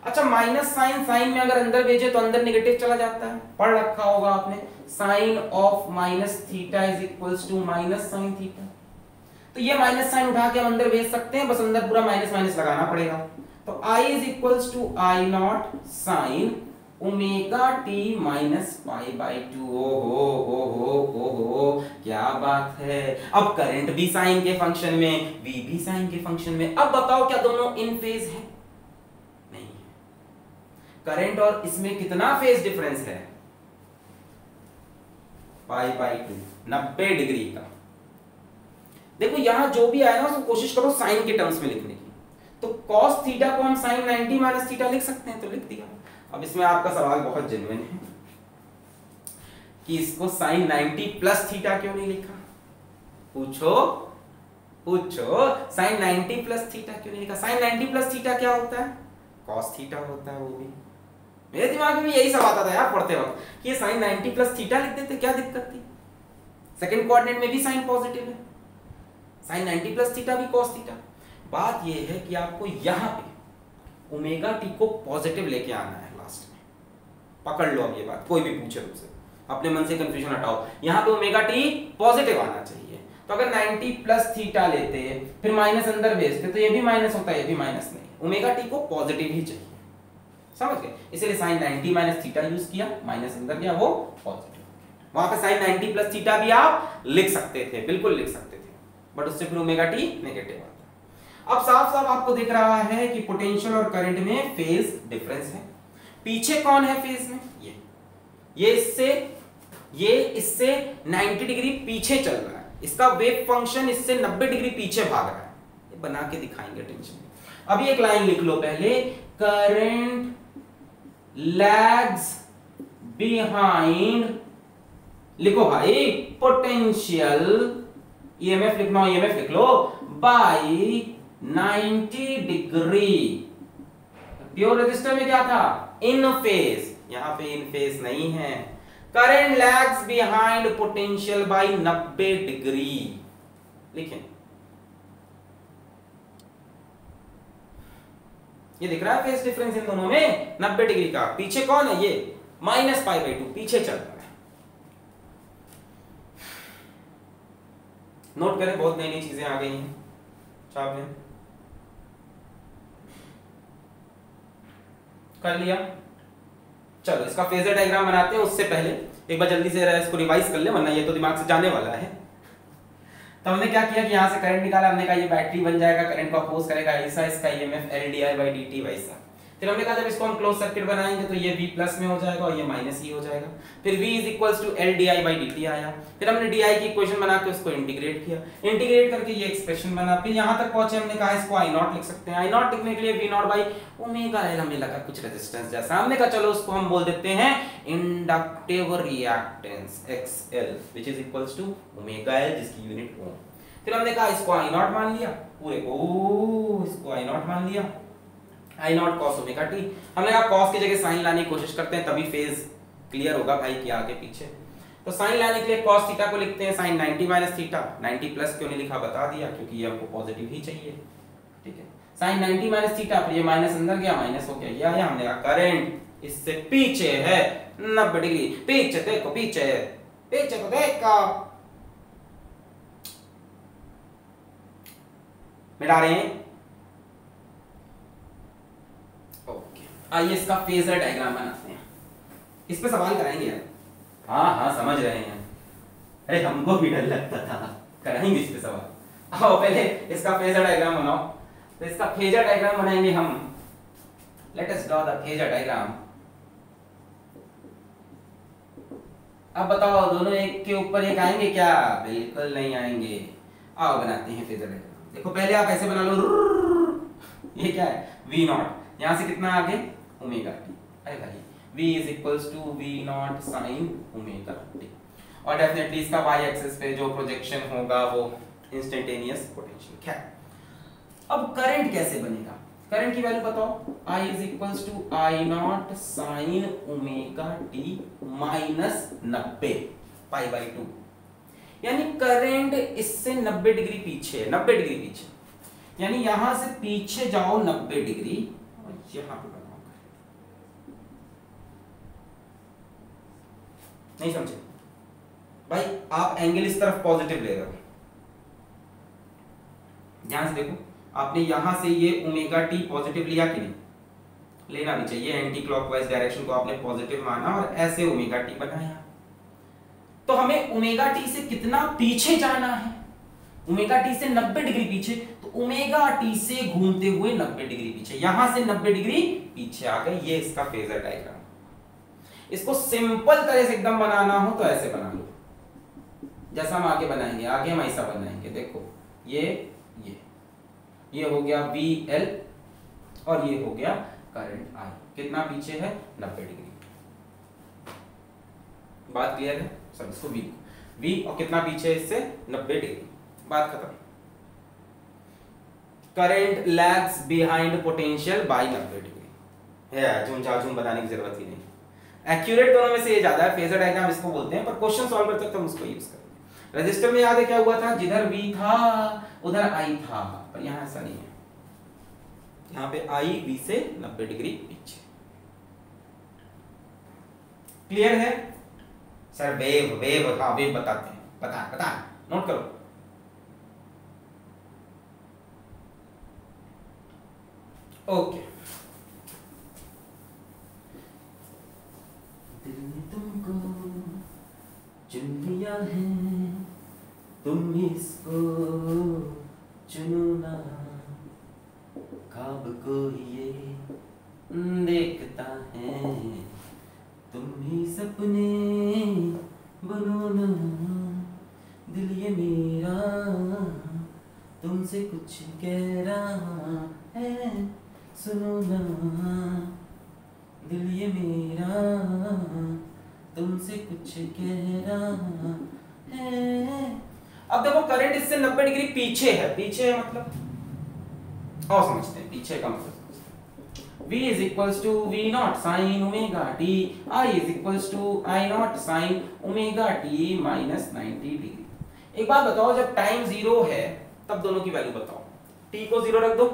अच्छा माइनस साइन साइन में अगर अंदर भेजे तो अंदर नेगेटिव चला जाता है, पढ़ रखा होगा आपने, sine of minus theta is equals to minus sine theta. तो ये माइनस साइन उठा के हम अंदर भेज सकते हैं, बस अंदर पूरा माइनस माइनस लगाना पड़ेगा। तो I is equals to I not sine omega T minus pi by two. हो क्या बात है। अब करंट भी साइन के फंक्शन में, वी भी साइन के फंक्शन में। अब बताओ क्या दोनों इन फेज है? नहीं है। करंट और इसमें कितना फेज डिफरेंस है पाई बाई टू, 90 डिग्री का। देखो यहां जो भी आया ना उसको कोशिश करो साइन के टर्म्स में लिखने की। तो कॉस थीटा को हम साइन 90 माइनस थीटा लिख सकते हैं, तो लिख दिया। अब इसमें आपका सवाल बहुत जेन्युइन है कि इसको साइन 90 प्लस थीटा क्यों नहीं लिखा? पूछो पूछो, साइन 90 प्लस थीटा क्यों नहीं लिखा? साइन 90 प्लस थीटा क्या होता है? कॉस थीटा होता है। वो भी मेरे दिमाग में यही सब आता था यार पढ़ते वक्त कि ये साइन 90 प्लस थीटा लिख देते क्या दिक्कत थी? सेकंड कोऑर्डिनेट में भी साइन पॉजिटिव है, साइन 90 प्लस थीटा भी कॉस थीटा। बात ये है कि आपको यहाँ पे ओमेगा टी को पॉजिटिव लेके आना है लास्ट में। पकड़ लो अब ये बात, कोई भी पूछे तुमसे अपने मन से कंफ्यूजन हटाओ। यहाँ पे ओमेगा टी पॉजिटिव आना चाहिए। तो अगर 90 प्लस थीटा लेते फिर माइनस अंदर भेजते तो ये भी माइनस होता है, ये भी माइनस। नहीं, ओमेगा टी को पॉजिटिव ही चाहिए, समझ गए? इसलिए साइन 90 माइनस थीटा यूज किया, माइनस अंदर गया वो पॉजिटिव। वहां पे साइन 90 प्लस थीटा भी आप लिख सकते थे, बिल्कुल लिख सकते थे, बट उससे फिर ओमेगा टी नेगेटिव आता। अब साफ साफ आपको दिख रहा है कि पोटेंशियल और करंट में फेज डिफरेंस है। पीछे कौन है फेज में? ये इससे 90 डिग्री पीछे चल रहा है, इसका वेव फंक्शन इससे 90 डिग्री पीछे भाग रहा है। ये बना के दिखाएंगे, टेंशन। अभी एक लाइन लिख लो पहले, करंट लैग्स बिहाइंड, लिखो भाई पोटेंशियल ईएमएफ लिखना, ईएमएफ लिख लो, बाय 90 डिग्री। प्योर रेजिस्टर में क्या था? In phase. यहां पे इन फेज नहीं है। Current lags behind potential by 90 degree, लिखें। ये दिख रहा है फेज डिफरेंस इन दोनों में 90 डिग्री का। पीछे कौन है? ये माइनस पाई बाई टू पीछे चल रहा है। नोट करें, बहुत नई नई चीजें आ गई हैं साहब ने। कर लिया, चलो इसका फेजर डायग्राम बनाते हैं। उससे पहले एक बार जल्दी से इसको रिवाइज कर ले, वरना ये तो दिमाग से जाने वाला है। तो हमने क्या किया कि यहाँ से करंट निकाला, हमने कहा ये बैटरी बन जाएगा, करंट को अपोज करेगा ऐसा, इसका ईएमएफ LdI/dt वैसा। फिर हमने कहा जब इसको हम क्लोज सर्किट बनाएंगे तो ये V प्लस में हो जाएगा और ये माइनस E हो जाएगा। फिर V is equals to LdI/dt आया। फिर हमने DI की इक्वेशन बना के उसको इंटीग्रेट किया, इंटीग्रेट करके ये एक्सप्रेशन बना। फिर यहाँ तक पहुंचे, हमने कहा इसको I नॉट लिख सकते हैं। I नॉट लिखने के लिए V0/ω L हमें लगा कुछ रेजिस्टेंस जैसा, हमने कहा चलो उसको हम बोल देते हैं inductive reactance XL which is equals to ω L जिसकी यूनिट ओम। फिर हमने कहा इसको I नॉट मान लिया, पूरे को इसको I नॉट मान लिया, I not cos omega t। हमने कहा cos की जगह sin लाने की कोशिश करते हैं तभी फेज क्लियर होगा भाई कि आगे पीछे। तो sin लाने के लिए cos थीटा को लिखते हैं sin 90 - थीटा। 90 प्लस क्यों नहीं लिखा बता दिया, क्योंकि ये हमको पॉजिटिव ही चाहिए, ठीक है। sin 90 - थीटा, पर ये माइनस अंदर गया, माइनस हो गया ये आया। हमने कहा करंट इससे पीछे है 90 डिग्री, पीछे देखो, पीछे को देखो। मिटा रहे हैं। आइए इसका फेजर डायग्राम बनाते हैं, इस पे सवाल कराएंगे यार। हाँ हाँ समझ रहे हैं, अरे हमको भी डर लगता था, कराएंगे इस पे सवाल। आओ पहले इसका फेजर डायग्राम बनाओ। तो इसका फेजर डायग्राम बनाएंगे हम, let us draw the phasor diagram. अब बताओ दोनों एक के ऊपर एक आएंगे क्या? बिल्कुल नहीं आएंगे। आओ बनाते हैं फेजर डायग्राम। देखो पहले आप ऐसे बना लो, ये क्या है V0, यहाँ से कितना आगे ओमेगा टी। अरे भाई v is equals to v0 sin omega T. और डेफिनेटली इसका y एक्सिस पे जो प्रोजेक्शन होगा वो इंस्टेंटेनियस पोटेंशियल क्या है। अब करंट कैसे बनेगा, करंट की वैल्यू बताओ, i is equals to i0 sin omega T -90 π/2। यानी करंट इससे 90 डिग्री पीछे, 90 डिग्री पीछे, यानी यहां से पीछे जाओ 90 डिग्री, यहाँ पे बनाओ। नहीं समझे भाई, आप एंगल इस तरफ पॉजिटिव ले रहे हो, ध्यान से देखो। आपने यहां से ये ओमेगा टी पॉजिटिव लिया कि नहीं, लेना भी चाहिए। एंटी क्लॉकवाइज डायरेक्शन को आपने पॉजिटिव माना और ऐसे ओमेगा टी बनाया। तो हमें ओमेगा टी से कितना पीछे जाना है, ओमेगा टी से 90 डिग्री पीछे। तो ओमेगा टी से घूमते हुए 90 डिग्री पीछे, यहां से 90 डिग्री पीछे आ गए। ये इसका फेजर डायग्राम। इसको सिंपल तरह से एकदम बनाना हो तो ऐसे बना लो, जैसा हम आगे बनाएंगे। आगे हम ऐसा बनाएंगे, देखो ये हो गया VL और ये हो गया करंट I, कितना पीछे है 90 डिग्री। बात क्लियर है सर? इसको V और कितना पीछे इससे 90 डिग्री, बात खत्म। Current lags behind potential by 90 degree है, झूम बताने की जरूरत ही नहीं। एक्यूरेट दोनों में से ये ज्यादा है, फेजर डायग्राम इसको बोलते हैं, पर क्वेश्चन सॉल्व करते वक्त हम उसको यूज करेंगे। रजिस्टर में याद है क्या हुआ था, जिधर V था उधर I था, पर यहां ऐसा नहीं है। यहां पे I V से 90 डिग्री पीछे। क्लियर है सर? वेव वेव हाँ वेव बताते हैं, बता नोट करो। ओके दिल ने तुमको चुन लिया है, तुम इसको चुनो ना, ख्वाब को ये देखता है, तुम ही सपने बनो ना, दिल ये मेरा तुमसे कुछ कह रहा है, सुनो ना दिल ये मेरा तुमसे कुछ कह रहा है। अब देखो करंट इससे 90 डिग्री पीछे है, पीछे है मतलब और समझते हैं पीछे का मतलब। V is equals to V0 sin omega t, I is equals to I0 sin omega t -90 degree. एक बात बताओ, जब टाइम 0 है तब दोनों की वैल्यू बताओ। t को 0 रख दो,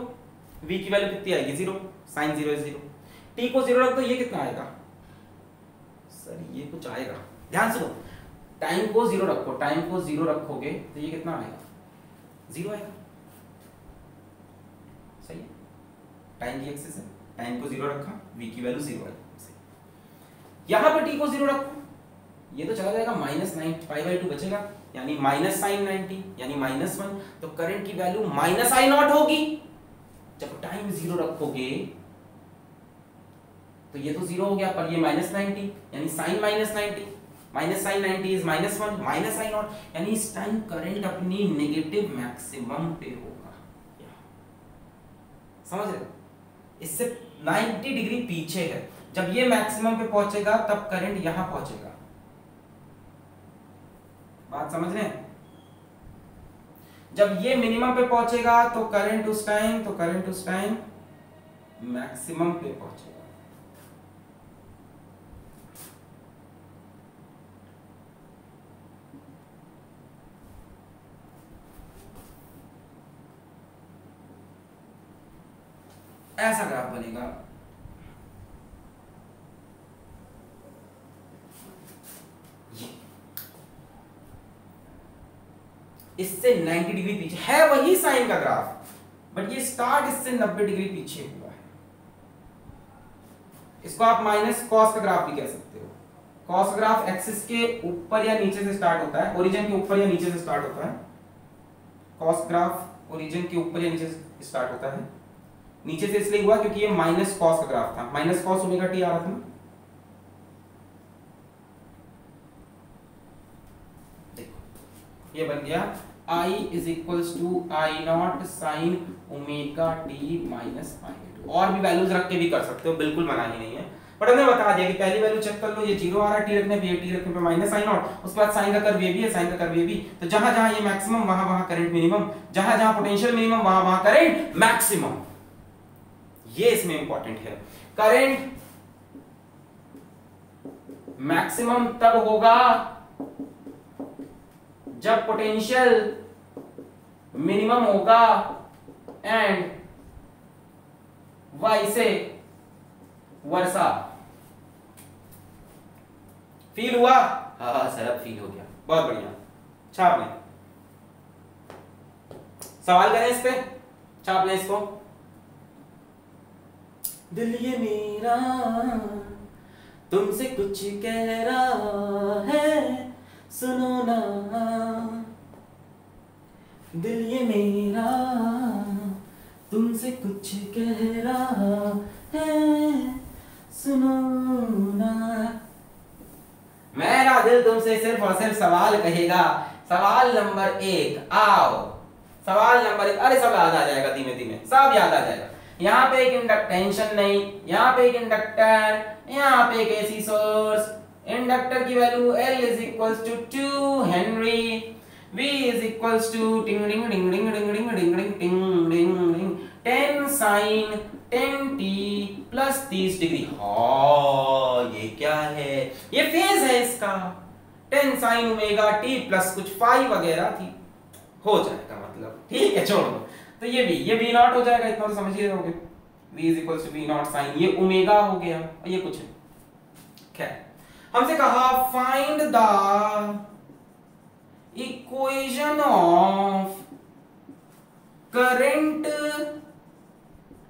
v की वैल्यू कितनी आएगी 0, sin 0 इज 0। t को 0 रख दो, ये कितना आएगा सर? ये कुछ आएगा, ध्यान से देखो। टाइम को 0 रखो, टाइम को 0 रखोगे तो ये कितना आएगा 0 आएगा, सही है। टाइम की एक्सिस है, टाइम को 0 रखा, v की वैल्यू 0 आई, सही। यहां पर t को 0 रखो, ये तो चला जाएगा माइनस 90, पाई बाई 2 बचेगा यानी माइनस साइन 90 यानी माइनस 1, तो करंट की वैल्यू माइनस आई नॉट होगी। जब टाइम 0 रखोगे तो ये तो 0 हो गया, पर ये माइनस 90 यानी sine minus 90, minus sine 90 is minus 1 minus I not, यानी इस टाइम करंट अपनी नेगेटिव मैक्सिमम पे होगा। समझ रहे हो? इससे 90 डिग्री पीछे है। जब ये मैक्सिमम पे पहुंचेगा तब करंट यहां पहुंचेगा। बात समझ रहे हैं? जब ये मिनिमम पे पहुंचेगा तो करंट उस टाइम मैक्सिमम पे पहुंचेगा। ऐसा ग्राफ बनेगा। इससे 90 डिग्री पीछे है वही साइन का ग्राफ, बट ये स्टार्ट इससे 90 डिग्री पीछे हुआ है। इसको आप माइनस कॉस का ग्राफ भी कह सकते हो। कॉस ग्राफ एक्सिस के ऊपर या नीचे से स्टार्ट होता है, ओरिजिन के ऊपर या नीचे से स्टार्ट होता है। कॉस ग्राफ ओरिजिन के ऊपर या नीचे से स्टार्ट होता है। नीचे से इसलिए हुआ क्योंकि ये माइनस कॉस का ग्राफ था, माइनस कॉस ओमेगा टी आ रहा था ना। देखो ये बन गया I is equals to I not sine omega T minus I two. और भी वैल्यूज रख के भी कर सकते हो, बिल्कुल मना ही नहीं है, बट हमने बता दिया कि पहली वैल्यू चेक कर लो, ये जीरो आ रहा है, टी रखने पे माइनस आई नॉट, उसके बाद साइन का कर्व ये भी है, साइन का कर्व ये भी, तो जहां जहां ये मैक्सिमम वहां वहां करंट मिनिमम, जहां जहां पोटेंशियल मिनिमम वहां वहां करंट मैक्सिमम। ये इसमें इंपॉर्टेंट है। करंट मैक्सिमम तब होगा जब पोटेंशियल मिनिमम होगा एंड वाई से वर्षा। फील हुआ? हाँ सर अब फील हो गया, बहुत बढ़िया। छाप लें, सवाल करें इस पे, छाप लें इसको। दिल ये मेरा तुमसे कुछ कह रहा है सुनो ना, दिल ये मेरा तुमसे कुछ कह रहा है सुनो ना। मेरा दिल तुमसे सिर्फ और सिर्फ सवाल कहेगा। सवाल नंबर 1 आओ, सवाल नंबर 1। अरे सब याद आ जाएगा धीमे धीमे, सब याद आ जाएगा। यहाँ पे एक इंडक्टेंशन नहीं, यहाँ पे एक इंडक्टर, यहाँ पे एक एसी सोर्स। इंडक्टर की value L is equals to 2 henry, V is equals to टिंग डिंग डिंग डिंग डिंग डिंग डिंग डिंग टिंग डिंग डिंग 10 sin 10t प्लस 30 डिग्री। हाँ ये क्या है? ये फेज है इसका। 10 sin ओमेगा t प्लस कुछ फाई वगैरह थी, हो जाएगा मतलब, ठीक है छोड़ो। तो ये v नॉट हो जाएगा, इतना तो समझ ही रहोगे। v is equals to v not sine, ये ओमेगा हो गया और ये कुछ है। खैर हमसे कहा find the equation of current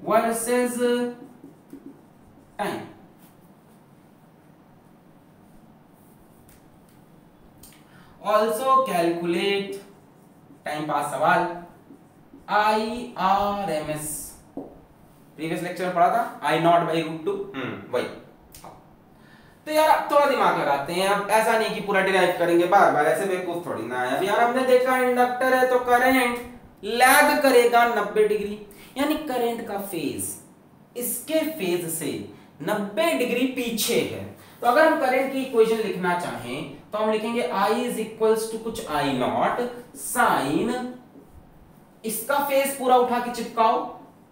versus time. Also calculate time pass सवाल IRMS। प्रीवियस लेक्चर में पढ़ा था I not by root 2, वही। तो यार अब थोड़ा दिमाग लगाते हैं, अब ऐसा नहीं कि पूरा डिराइव करेंगे बार बार, ऐसे बेवकूफ थोड़ी ना है। अब यार हमने देखा इंडक्टर है तो करंट लैग करेगा 90 डिग्री, यानी करंट का फेज इसके फेज से 90 डिग्री पीछे है। तो अगर हम करंट की इक्वेशन लिखना चाहें तो हम लिखेंगे I इज इक्वल्स टू कुछ I नॉट साइन, इसका फेज पूरा उठा के चिपकाओ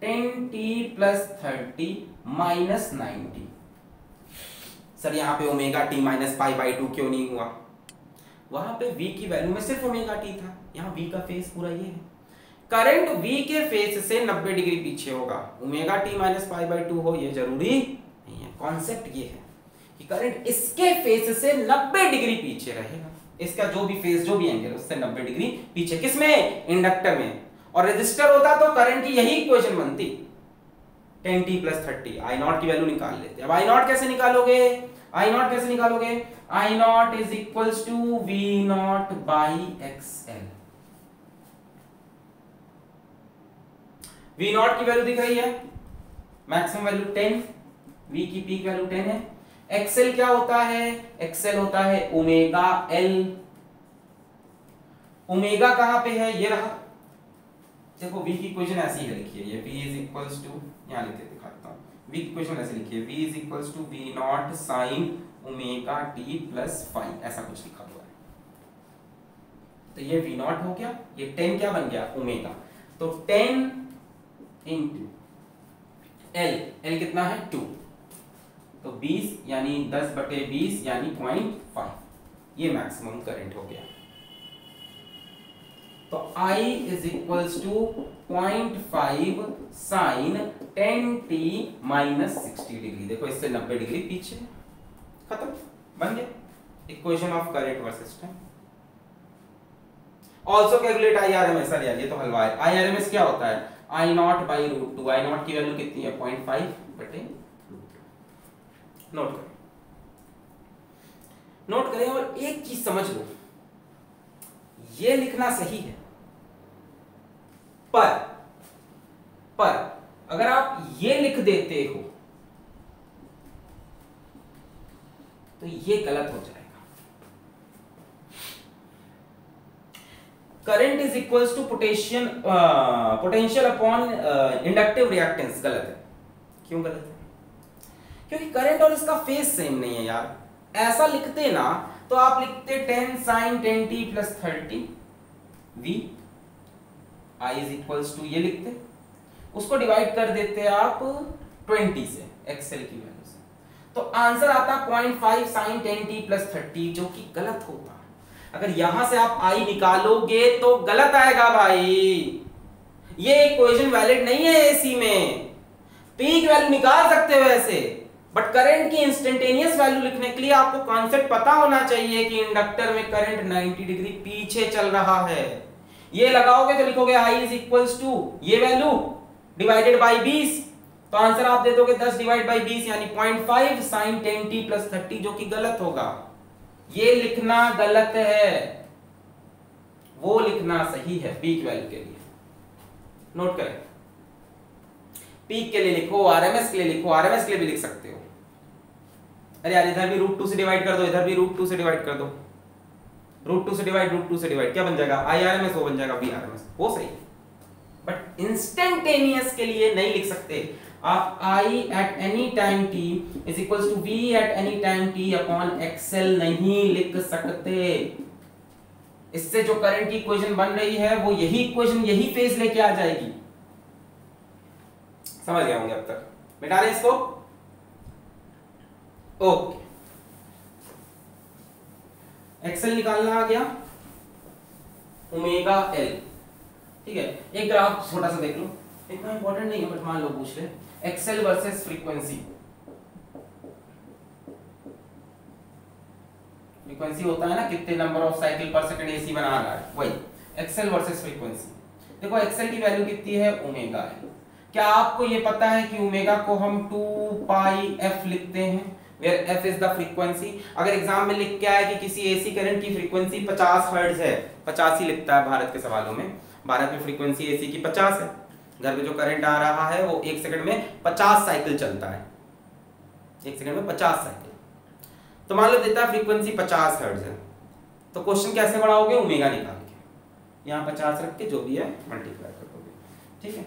10t प्लस 30 माइनस 90। सर यहाँ पे omega t minus pi by 2 क्यों नहीं हुआ? वहां पे v की वैल्यू में सिर्फ ओमेगा t था, यहाँ v का फेज पूरा ये है। करंट v के फेज से 90 डिग्री पीछे होगा, omega t minus pi by 2 हो ये जरूरी नहीं है। कॉन्सेप्ट ये है कि करंट इसके फेज से 90 डिग्री पीछे रहेगा, इसका जो भी फेज जो भी एंगल उससे 90 डिग्री पीछे। किसमें? इंडक्टर में। और रेजिस्टर होता तो करंट की यही इक्वेशन बनती, 10t प्लस 30 आई नॉट की वैल्यू निकाल लेते हैं। अब आई नॉट कैसे निकालोगे, आई नॉट कैसे निकालोगे, I not is equals to V not by XL. V not की वैल्यू दिख रही है, मैक्सिमम वैल्यू 10, वी की पीक वैल्यू 10 है। एक्सएल क्या होता है, एक्सएल होता है ओमेगा एल। ओमेगा कहां पे है, ये रहा। देखो v की इक्वेशन ऐसी है, लिखिए ये v इज इक्वल्स टू, यहां लिख के दिखाता हूं, v की इक्वेशन ऐसे लिखिए v is equals to v not sin omega t plus phi, ऐसा कुछ लिखा हुआ है। तो ये v नॉट हो गया, ये 10 क्या बन गया ओमेगा, तो 10 इनटू l, l कितना है 2, तो 20 यानी 10/20 यानी 0.5, ये मैक्सिमम करंट हो गया। तो I is equals to 0.5 sine 10t minus 60 degree. देखो इससे 90 डिग्री पीछे, खत्म बन गया equation of current versus time. Also calculate IRMS, ये तो हलवा है। IRMS क्या होता है, I not by root two, I not की वैल्यू कितनी है 0.5/√2। नोट करें और एक चीज समझ लो, ये लिखना सही है पर अगर आप ये लिख देते हो तो ये गलत हो जाएगा। Current is equals to potential upon inductive reactance, गलत है। क्यों गलत है, क्योंकि करंट और इसका फेज सेम नहीं है यार। ऐसा लिखते ना तो आप लिखते 10 sin 10t plus 30 v i is equals to, ये लिखते, उसको डिवाइड कर देते आप 20 से, एक्सएल की वैल्यू से, तो आंसर आता 0.5 sin 10t plus 30, जो कि गलत होता। अगर यहां से आप i निकालोगे तो गलत आएगा भाई, ये इक्वेशन वैलिड नहीं है। एसी में पीक वैल्यू निकाल सकते हो ऐसे, बट करंट की इंस्टेंटेनियस वैल्यू लिखने के लिए आपको कॉन्सेप्ट पता होना चाहिए कि इंडक्टर में करंट 90 डिग्री पीछे चल रहा है। ये लगाओगे तो लिखोगे i इज इक्वल्स टू ये वैल्यू डिवाइडेड बाय 20, तो आंसर आप दे दोगे 10/20 यानी 0.5 sin 10t plus 30, जो कि गलत होगा। ये लिखना गलत है, वो लिखना सही है पीक वैल्यू के लिए। नोट करें, पीक के लिए लिखो, आरएमएस के लिए लिखो, आरएमएस के लिए भी लिख सकते हो। अरे यार, इधर भी √2 से डिवाइड कर दो, इधर भी √2 से डिवाइड कर दो, √2 से डिवाइड क्या बन जाएगा, आईआरएमएस वो बन जाएगा बीआरएमएस, वो सही है। बट इंस्टेंटेनियस के लिए नहीं लिख सकते आप I at any time T is equals to V at any time T upon XL नहीं लिख सकते। इससे जो करंट की इक्वेशन बन रही है वो यही इक्वेशन, यही फेज लेके आ जाएगी। समझ गया होंगे अब तक, मिटा लें इसको। ओके, एक्सेल निकालना आ गया, ओमेगा एल, ठीक है। एक ग्राफ छोटा सा देख लो, इतना इंपॉर्टेंट नहीं है, बट मान लो पूछ ले, एक्सेल वर्सेस फ्रीक्वेंसी होता है ना, कितने नंबर ऑफ साइकिल पर सेकंड एसी बना रहा है, वही एक्सेल वर्सेस फ्रीक्वेंसी। देखो एक्सेल की वैल्यू कितनी है ओमेगा एल। क्या आपको ये पता है कि ओमेगा को हम 2πf लिखते हैं, where f is the frequency. अगर एग्जाम में लिख के आए कि किसी एसी करंट की फ्रीक्वेंसी 50 हर्ट्ज है, 50 ही लिखता है भारत के सवालों में, भारत में फ्रीक्वेंसी एसी की 50 है, घर में जो करंट आ रहा है वो एक सेकंड में 50 साइकिल चलता है, एक सेकंड में 50 साइकिल, तो मान लो देता है फ्रीक्वेंसी 50 हर्ट्ज है, तो क्वेश्चन कैसे बढ़ाओगे, ओमेगा निकाल के, यहाँ 50 रख के जो भी है मल्टीप्लाई कर दोगे, ठीक है।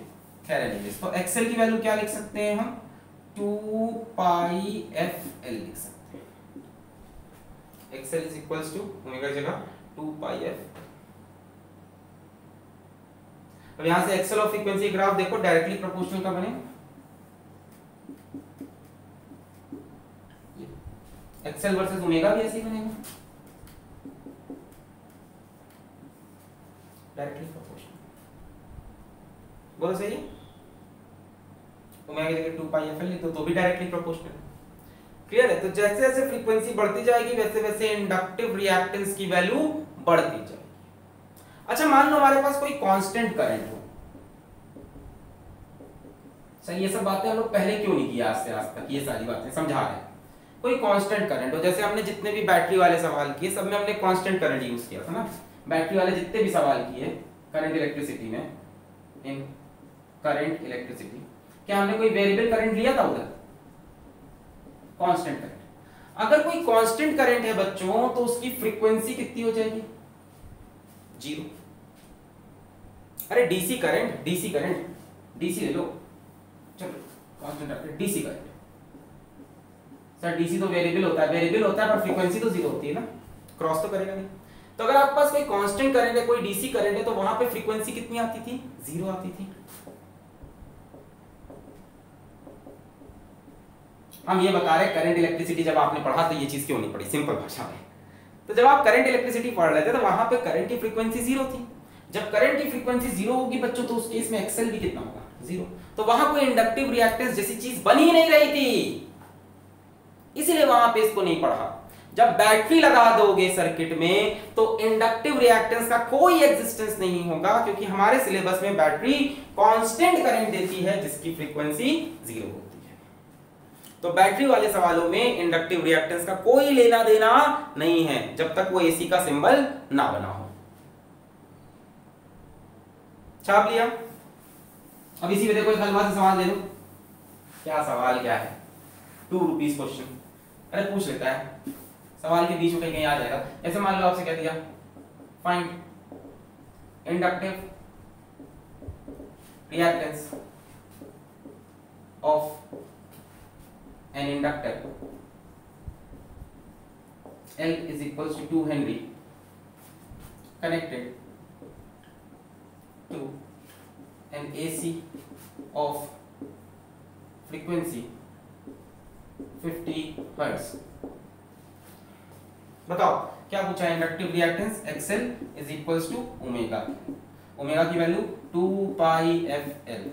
तो एक्सेल की वैल्यू क्या लिख सकते हैं हम, 2πfl लिख सकते हैं। Excel is equals to omega की जगह 2πf। अब यहां से एक्सेल और फ्रीक्वेंसी ग्राफ देखो, डायरेक्टली प्रोपोर्शनल का बनेगा, एक्सेल वर्सेस ओमेगा भी ऐसे ही बनेगा, डायरेक्टली प्रोपोर्शनल, बोलो सही। ओमेगा की जगह 2πfl लिख दो, तो भी डायरेक्टली प्रोपोर्शनल है, क्लियर है। तो जैसे जैसे फ्रीक्वेंसी बढ़ती जाएगी वैसे वैसे इंडक्टिव रिएक्टेंस की वैल्यू बढ़ती जाएगी। अच्छा, मान लो हमारे पास कोई कांस्टेंट करंट हो, अच्छा ये सब बातें हम लोग पहले क्यों नहीं किया आज तक, ये सारी बातें समझा रहे हैं। कोई कांस्टेंट करंट हो, जैसे हमने जितने भी बैटरी वाले सवाल किए सब में हमने कांस्टेंट करंट यूज किया था ना, बैटरी वाले जितने भी सवाल किए करंट इलेक्ट्रिसिटी में, इन करंट इलेक्ट्रिसिटी क्या हमने कोई वेरिएबल करंट लिया था उधर? Constant current. अगर कोई कांस्टेंट करंट है बच्चों तो उसकी फ्रीक्वेंसी कितनी हो जाएगी? जीरो। अरे डीसी करंट डीसी ले लो, चलो constant DC current. Sir DC तो वेरिएबल होता है, वेरिएबल होता है पर फ्रीक्वेंसी तो जीरो होती है ना, क्रॉस तो करेगा नहीं। तो अगर आपके पास कोई कांस्टेंट करंट है, कोई डीसी करंट है, तो वहां पे फ्रीक्वेंसी कितनी आती थी? जीरो आती थी। हम ये बता रहे करंट इलेक्ट्रिसिटी जब आपने पढ़ा तो ये चीज क्यों नहीं पढ़ी सिंपल भाषा में। तो जब आप करंट इलेक्ट्रिसिटी पढ़ रहे थे तो वहां पे करंट की फ्रीक्वेंसी जीरो थी। जब करंट की फ्रीक्वेंसी जीरो होगी बच्चों तो उस केस में एक्सेल भी कितना होगा? जीरो। तो वहां कोई इंडक्टिव रिएक्टेंस जैसी चीज बनी ही नहीं रही थी, इसीलिए वहां पे इसको नहीं पढ़ा। जब बैटरी लगा दोगे सर्किट में तो इंडक्टिव रिएक्टेंस का कोई एग्जिस्टेंस नहीं होगा, क्योंकि हमारे सिलेबस में बैटरी कॉन्स्टेंट करंट देती है जिसकी फ्रीक्वेंसी जीरो होगी। तो बैटरी वाले सवालों में इंडक्टिव रिएक्टेंस का कोई लेना देना नहीं है जब तक वो एसी का सिंबल ना बना हो। छाप लिया? अब इसी में देखो एक हलवा से सवाल दे दो। क्या सवाल क्या है? ₹2 क्वेश्चन। अरे पूछ लेता है, सवाल के बीच में कहीं आ जाएगा। ऐसे मान लो आपसे कह दिया find inductive reactance of an inductor L is equals to 2 Henry connected to an AC of frequency 50 Hz। बताओ क्या पूछा? Inductive reactance XL is equals to omega, omega की वैल्यू 2πfL,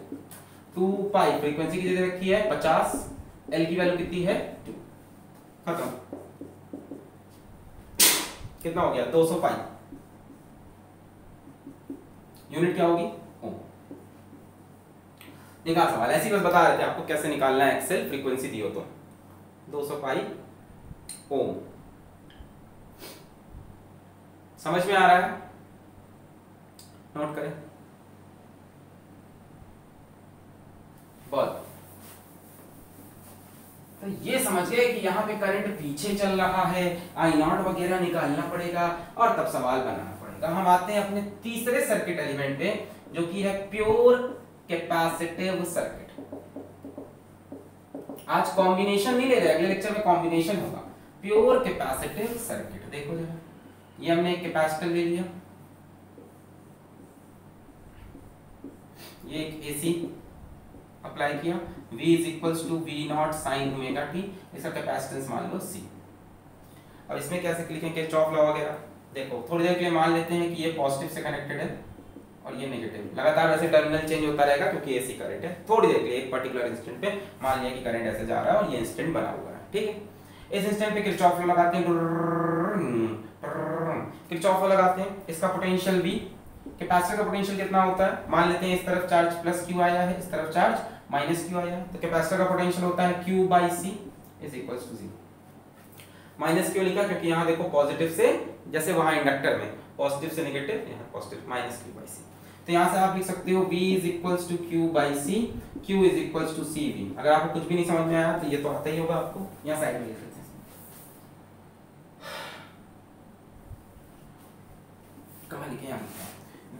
2π फ्रीक्वेंसी की जगह रखी है 50, L की वैल्यू कितनी है? 2। खत्म। कितना हो गया? 200 पाई। यूनिट क्या होगी? ओम। निकाल सवाल, ऐसी बस बता रहे थे आपको कैसे निकालना है एक्सेल, फ्रीक्वेंसी दी हो तो 200 पाई ओम। समझ में आ रहा है? नोट करें बहुत। तो ये समझ गए कि यहाँ पे करंट पीछे चल रहा है, आई नॉट वगैरह निकालना पड़ेगा और तब सवाल बनाना पड़ेगा। हम आते हैं अपने तीसरे सर्किट एलिमेंट पे जो कि है प्योर कैपेसिटिव सर्किट। आज कॉम्बिनेशन नहीं ले रहे, अगले लेक्चर में कॉम्बिनेशन होगा। प्योर कैपेसिटिव सर्किट देखो जरा, ये हमने एक कैपेसिटर ले लिया, ये एक एसी अप्लाई किया, V is equals to V naught sin omega t, इसका कैपेसिटेंस मान लो C। अब इसमें कैसे लिखें किरचॉफ लॉ वगैरह? देखो थोड़ी देर के लिए मान लेते हैं कि ये पॉजिटिव से कनेक्टेड है और ये नेगेटिव, लगातार वैसे टर्मिनल चेंज होता रहेगा क्योंकि AC करंट है। थोड़ी देर के लिए एक पर्टिकुलर इंस्टेंट पे मान लिया कि करंट ऐसे जा रहा है और ये इंस्टेंट बना हुआ है, ठीक है। इस इंस्टेंट पे किरचॉफ लॉ लगाते हैं, किरचॉफ लॉ लगाते हैं। इसका पोटेंशियल V, कैपेसिटर का पोटेंशियल कितना होता है? मान लेते हैं इस तरफ चार्ज प्लस Q आया है, इस तरफ चार्ज माइनस क्यू आया, तो कैपेसिटर का पोटेंशियल होता है Q by C is equal to zero. Minus Q लिखा क्योंकि यहाँ देखो पॉजिटिव से, जैसे वहाँ इंडक्टर में पॉजिटिव से नेगेटिव, यहाँ positive, minus Q by C. तो यहाँ से आप लिख सकते हो v is equal to Q by C, Q is equal to C V. अगर आपको कुछ भी नहीं समझ में आया तो ये तो आता ही होगा आपको, यहाँ साइड में लिख देते हैं। कहाँ लिखे? यहाँ लिखा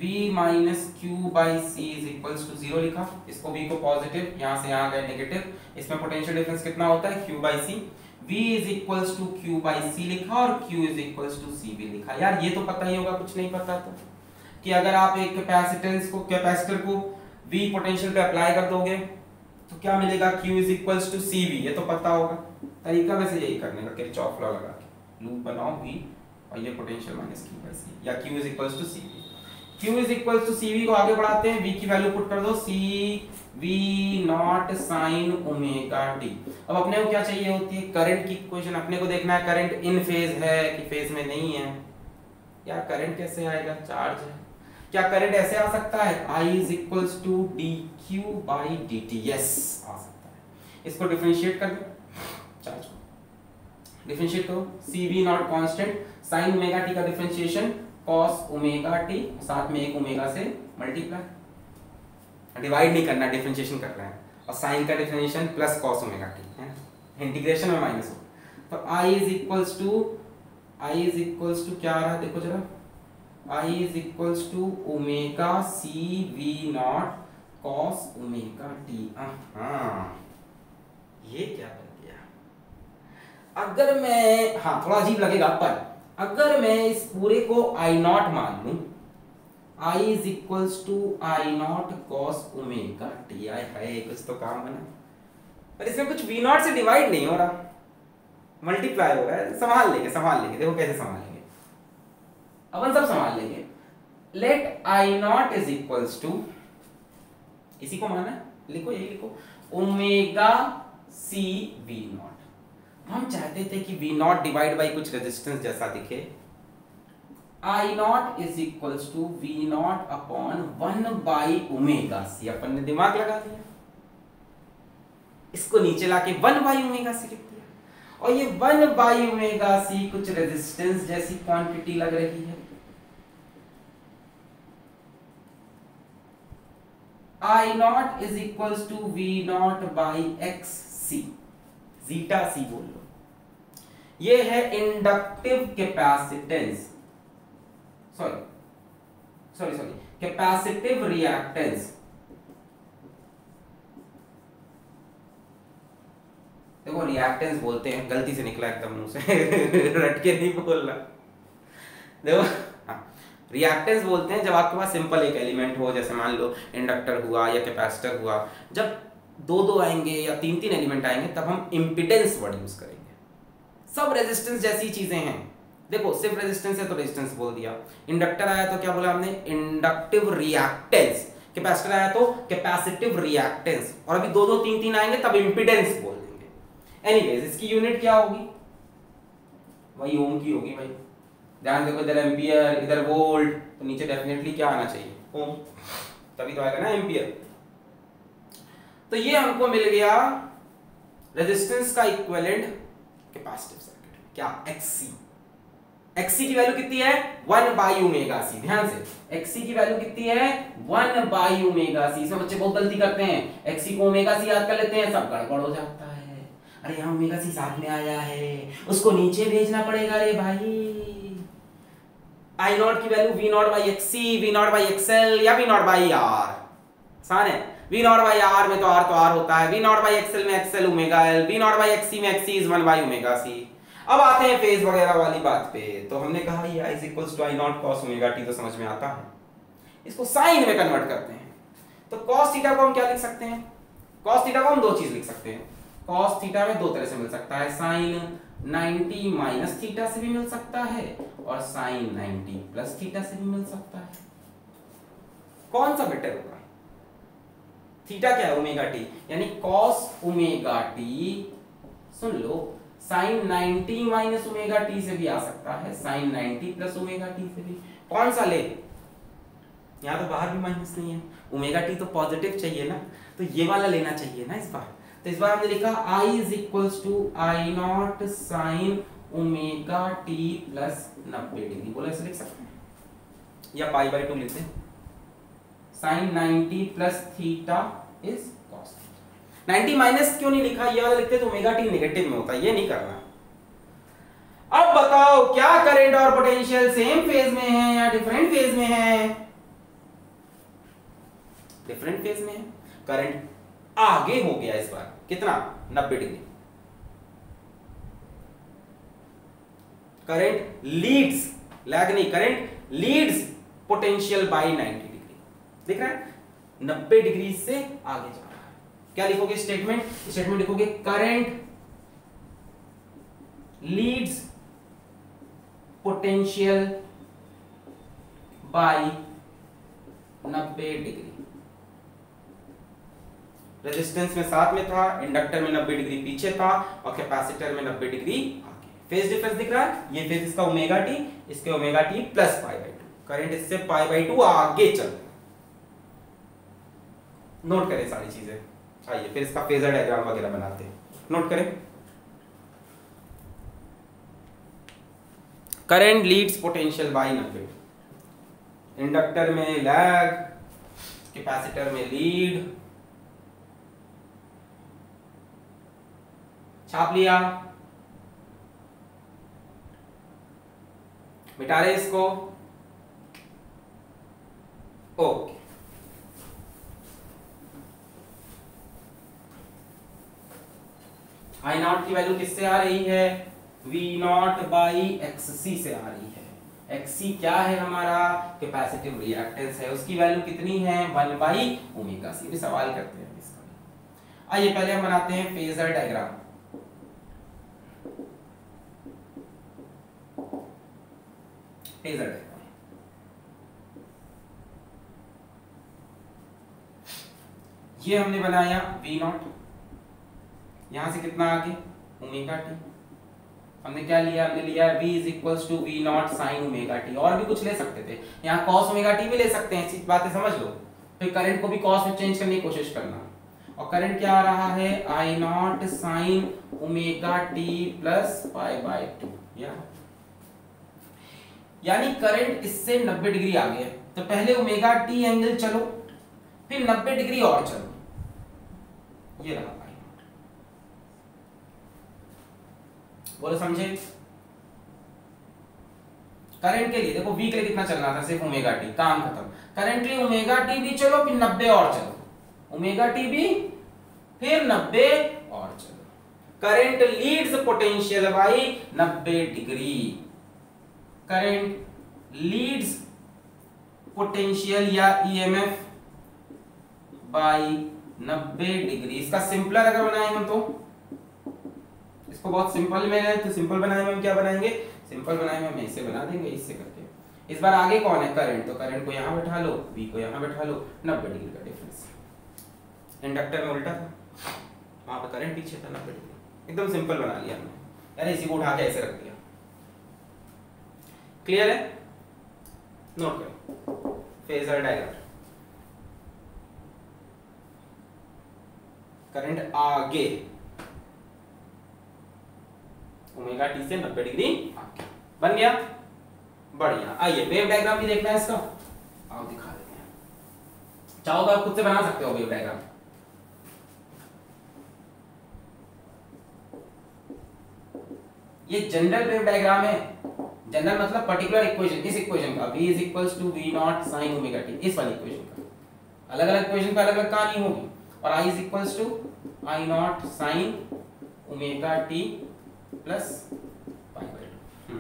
v minus Q by C is equals to zero लिखा, इसको v को पॉजिटिव, यहाँ से यहाँ गए नेगेटिव, इसमें पोटेंशियल डिफरेंस कितना होता है? q by C. v is equals to Q by C लिखा और q is equals to C भी लिखा। यार ये तो पता ही होगा, कुछ नहीं पता तो कि अगर आप एक कैपेसिटर को v पोटेंशियल पे अप्लाई कर दोगे तो क्या मिलेगा? q is equals to C भी, ये तो पता होगा। तरीका वैसे यही करने का, किरचॉफ लॉ लगा के लूप बनाओ v और ये potential minus q by C या q is equals to C. Q is equals to CV को आगे बढ़ाते हैं, V की वैल्यू पुट कर दो CV not sin omega t। अब अपने को क्या चाहिए होती है? करंट की इक्वेशन। अपने को देखना है करंट इन फेज है कि फेज में नहीं है। यार करंट कैसे आएगा? चार्ज है, क्या करंट ऐसे आ सकता है I is equals to dq by dt, yes, आ सकता है। इसको डिफरेंशिएट कर दो, चार्ज को डिफरेंशिएट करो, cv not constant, sin omega t का डिफरेंशिएशन cos ओमेगा t, साथ में एक ओमेगा से मल्टीप्लाई, डिवाइड नहीं करना, डिफरेंशिएशन करना है, और sin का differentiation plus cos omega t है, इंटीग्रेशन में माइनस हो, तो I is equals to क्या आ रहा है देखो जरा, I is equals to omega C V naught cos omega T. ये क्या कर दिया, अगर मैं, हाँ थोड़ा अजीब लगेगा, पर अगर मैं इस पूरे को I नॉट मान लूं, I is equals to I naught cos omega T, I है कुछ तो काम बना, पर इसमें कुछ V नॉट से डिवाइड नहीं हो रहा, मल्टीप्लाई हो रहा है, संभाल लेंगे, देखो कैसे संभालेंगे, अपन सब संभाल लेंगे। Let I not is equals to, इसी को माना है, लिखो यही लिखो, ओमेगा सी वी नॉट, हम चाहते थे कि वी नॉट डिवाइड बाई कुछ रेजिस्टेंस जैसा दिखे, I not is equals to V not upon 1 by omega C, अपन ने दिमाग लगा दिया, इसको नीचे लाके 1 बाई ओमेगा सी लिख दिया, और ये 1 बाई ओमेगा सी कुछ रेजिस्टेंस जैसी क्वांटिटी लग रही है, I naught is equals to V naught by x c, zeta c बोल लो, ये है inductive capacitance, sorry capacitive reactance, देखो रिएक्टेंस बोलते हैं, गलती से निकला एकदम मुंह से रट के नहीं बोलना, देखो रिएक्टेंस बोलते हैं जब आपके पास सिंपल एक एलिमेंट हो, जैसे मान लो इंडक्टर हुआ या कैपेसिटर हुआ, जब 2-2 आएंगे या 3-3 एलिमेंट आएंगे तब हम इम्पिडेंस वर्ड यूज करेंगे, सब रेजिस्टेंस जैसी चीजें हैं, देखो सिर्फ रेजिस्टेंस है तो रेजिस्टेंस बोल दिया, इंडक्टर आया तो क्या बोला हमने, इंडक्टिव रिएक्टेंस, कैपेसिटर आया तो कैपेसिटिव रिएक्टेंस, और अभी 2-2 3-3 आएंगे तब इम्पिडेंस बोल देंगे। एनीवेज इसकी यूनिट क्या होगी, वही ओम की होगी भाई, ध्यान देखो इधर एम्पियर इधर वोल्ट, तो नीचे डेफिनेटली क्या आना चाहिए ओम, तभी तो आएगा ना एम्पियर। तो ये हमको मिल गया रेजिस्टेंस का इक्विवेलेंट कैपेसिटिव सर्किट, क्या XC, XC की वैल्यू कितनी है 1 बाई ओमेगा सी, ध्यान से XC की वैल्यू कितनी है 1 बाई ओमेगा सी, इसमें बच्चे बहुत गलती करते हैं, XC को ओमेगा सी याद कर लेते हैं, सब गड़बड़ हो जाता है, अरे यहाँ ओमेगा सी साथ में आया है उसको नीचे भेजना पड़ेगा, अरे भाई I नॉट की value V naught by X C, V naught by XL या V नॉट बाई आर, आसान है, V नॉट बाई आर में तो आर होता है, V नॉट बाई एक्सएल में XL omega L, V naught by X C में X C is 1 by omega C. अब आते हैं फेज वगैरह वाली बात पे, तो हमने कहा ये I is equals to I naught cos omega t तो समझ में आता है, इसको साइन में कन्वर्ट करते हैं, तो cos थीटा को हम क्या लिख सकते हैं, cos थीटा को हम दो चीज लिख सकते हैं, cos थीटा में दो तरह से मिल सकता है, साइन 90 माइनस थीटा से भी मिल सकता है और साइन 90 प्लस थीटा से भी मिल सकता है, कौन सा बेटर होगा, थीटा क्या है ओमेगा टी, यानी कॉस ओमेगा टी, सुन लो साइन 90 माइनस ओमेगा टी से भी आ सकता है, साइन 90 प्लस ओमेगा टी से भी, कौन सा ले, यहाँ तो बाहर भी माइनस नहीं है, ओमेगा टी तो पॉजिटिव चाहिए ना, तो ये वाला लेना चाहिए ना इस बार, तो इस बार हमने लिखा I is equals to I not sin omega t plus 90 degree, बोला ऐसे लिख सकते हैं, या पाई बाई 2 लिखते हैं, sin 90 plus theta is cos theta, 90 minus क्यों नहीं लिखा, ये वाला लिखते तो ओमेगा t नेगेटिव में होता है, ये नहीं करना। अब बताओ क्या करंट और पोटेंशियल सेम फेज में है या डिफरेंट फेज में है, डिफरेंट फेज में है, करंट आगे हो गया इस बार कितना 90 डिग्री, करंट लीड्स, लैग नहीं, current leads potential by 90 degree, देख रहा है 90 डिग्री से आगे जा रहा है, क्या लिखोगे स्टेटमेंट लिखोगे, current leads potential by 90 degree, resistance में साथ में था, इंडक्टर में 90 डिग्री पीछे था और कैपेसिटर में 90 डिग्री आगे, फेज डिफरेंस दिख रहा है, ये फेज इसका ओमेगा टी, इसके omega T plus pi by 2, current इससे पाई बाई 2 आगे चल। नोट करें सारी चीजें। आइए फिर इसका फेजर डायग्राम वगैरह बनाते हैं। नोट करें, करंट लीड्स पोटेंशियल बाय नगेट, इंडक्टर में लैग, कैपेसिटर में लीड। छाप लिया, मिटा रहे इसको। ओके, आई नॉट की वैल्यू किससे आ रही है? V0 बाई XC से आ रही है। XC क्या है? हमारा कैपेसिटिव रिएक्टेंस है। उसकी वैल्यू कितनी है? 1 बाई ओमेगा सी। भी सवाल करते हैं इसका। आइए पहले हम बनाते हैं फेजर डायग्राम। फेजर डायग्राम ये हमने बनाया V0, यहां से कितना आगे ओमेगा टी। हमने क्या लिया? हमने लिया v is equals to V not sine omega T. और भी कुछ ले सकते थे, यहाँ कॉस ओमेगा टी भी ले सकते हैं। इस बातें समझ लो। फिर करंट को भी कॉस में चेंज करने की कोशिश करना। और करंट क्या आ रहा है? I not sine omega T plus pi by 2। यानी करंट इससे 90 डिग्री आ गया। तो पहले ओमेगा टी एंगल चलो, फिर 90 डिग्री और चलो। ये रहा, बोलो समझे? करंट के लिए देखो v के लिए कितना चलना था? सिर्फ ओमेगा टी, काम खत्म। करंट के लिए ओमेगा टी भी चलो, फिर 90 और चलो। ओमेगा टी भी, फिर 90 और चलो। Current leads potential by 90 degree. Current leads potential या EMF बाई 90 डिग्री। इसका सिंपलर अगर बनाए हम तो इसको बहुत सिंपल में है, तो सिंपल बनाए में हम क्या बनाएंगे? सिंपल बनाए में हम ऐसे बना देंगे, इससे करके। इस बार आगे कौन है? करंट। तो करंट को यहाँ बैठा लो, v को यहाँ बैठा लो, 90 डिग्री का डिफरेंस। इंडक्टर में उल्टा था, वहाँ पर करंट पीछे था, 90 डिग्री। एकदम सिंपल बना लिया हमने, यानी इसी को उठा के ऐसे रख दिया। क्लियर है? नोट करो फेजर डायग्राम। करंट आगे ओमेगा टी से 90 डिग्री बन गया। बढ़िया। आइए वेव डायग्राम भी देखना है इसका। आओ दिखा देते हैं। चाहो तो आप खुद से बना सकते हो वेव डायग्राम। ये जनरल वेव डायग्राम है। जनरल मतलब पर्टिकुलर इक्वेशन, इस इक्वेशन का v is equals to v not sine omega T, इस वाली इक्वेशन का। अलग अलग इक्वेशन पे अलग अलग कहानी होगी। और i is equals to i not sine omega T plus pi by 2।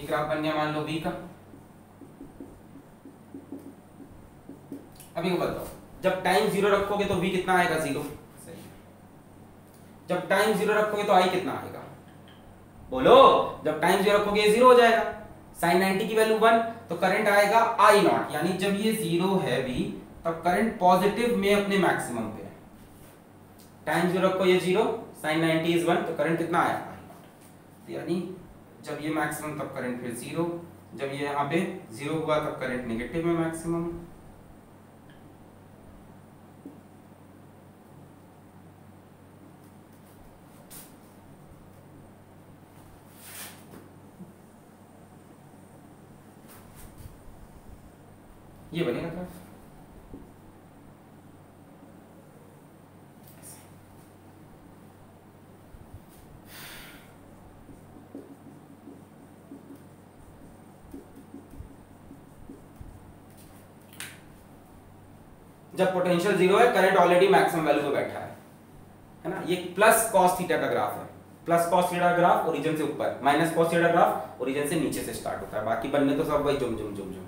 ये ग्राफ बन गया मान लो v का। अभी को बताओ, जब टाइम 0 रखोगे तो v कितना आएगा? 0। जब टाइम 0 रखोगे तो i कितना आएगा? बोलो। जब टाइम 0 रखोगे 0 हो जाएगा। साइन 90 की वैल्यू 1, तो करंट आएगा आई नॉट। यानी जब ये 0 है भी, तब करंट पॉजिटिव में अपने मैक्सिमम पे है। टाइम 0 को ये 0, साइन 90 इज 1, तो करंट कितना आया? I not. यानी जब ये मैक्सिमम तब करंट फिर 0, जब ये यहाँ पे 0 हुआ तब करंट नेगेटिव में मैक्सिमम। ये बनेगा ग्राफ। जब पोटेंशियल 0 है, करंट ऑलरेडी मैक्सिमम वैल्यू पे बैठा है ना। ये प्लस कॉस थीटा का ग्राफ है। Plus cos theta graph origin से ऊपर, minus cos theta graph origin से नीचे से स्टार्ट होता है। बाकी बनने तो सब वही झुम झुम झुम झुम।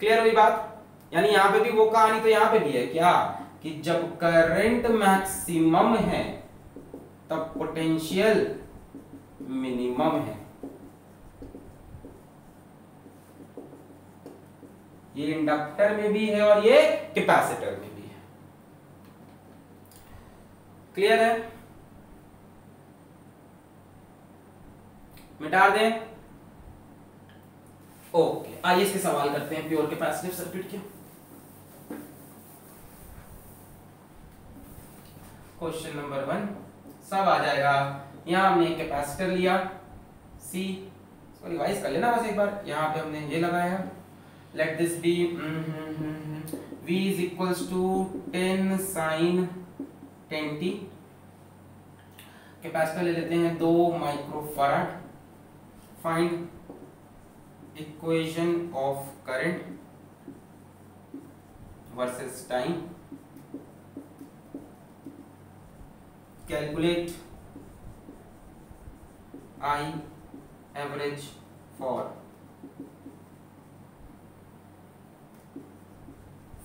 क्लियर हुई बात? यानी यहाँ पे भी वो कहानी तो यहाँ पे भी है क्या, कि जब करंट मैक्सिमम है तब पोटेंशियल मिनिमम है। ये इंडक्टर में भी है और ये कैपेसिटर में भी है। क्लियर है, मिटा दें। ओके, आइए इसके सवाल करते हैं प्योर के पैसिव सर्किट के। क्वेश्चन नंबर 1 सब आ जाएगा। यहां हमने एक कैपेसिटर लिया C, इसको रिवाइज कर लेना बस एक बार। यहां पे हमने ये लगाया let this be V is equals to 10 sine 10t। Capacitor ले लेते हैं 2 microfarad. Find equation of current versus time. Calculate I average for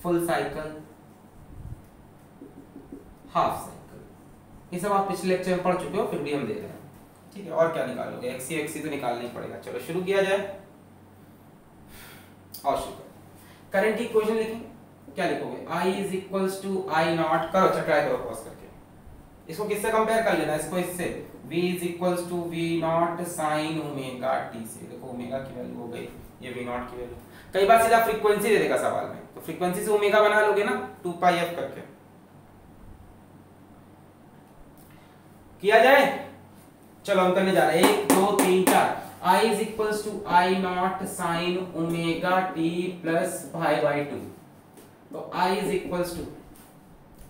full cycle, half cycle. ये सब आप पिछले लेक्चर में पढ़ चुके हो, फिर भी हम दे रहे हैं, ठीक है। और क्या निकालोगे, एक्सी एक्सी तो निकालना ही पड़ेगा। चलो शुरू किया जाए और शुरू करंट की इक्वेशन लिखें। क्या लिखोगे, I is equals to I not. करो, अच्छा ट्राई करो पॉज करके। इसको किससे कंपेयर कर लेना, इसको इससे v is equals to v not sine omega t से। देखो ओमेगा की वैल्यू हो गई, ये v नॉट की वैल्यू। कई बार सीधा फ्रीक्वेंसी दे देगा सवाल में, तो फ्रीक्वेंसी से ओमेगा बना लोगे ना 2πf करके। किया जाए, चलो हम करने जा रहे हैं 1 2 3 4। i is equals to i not sine omega t plus pi by 2। तो i is equals to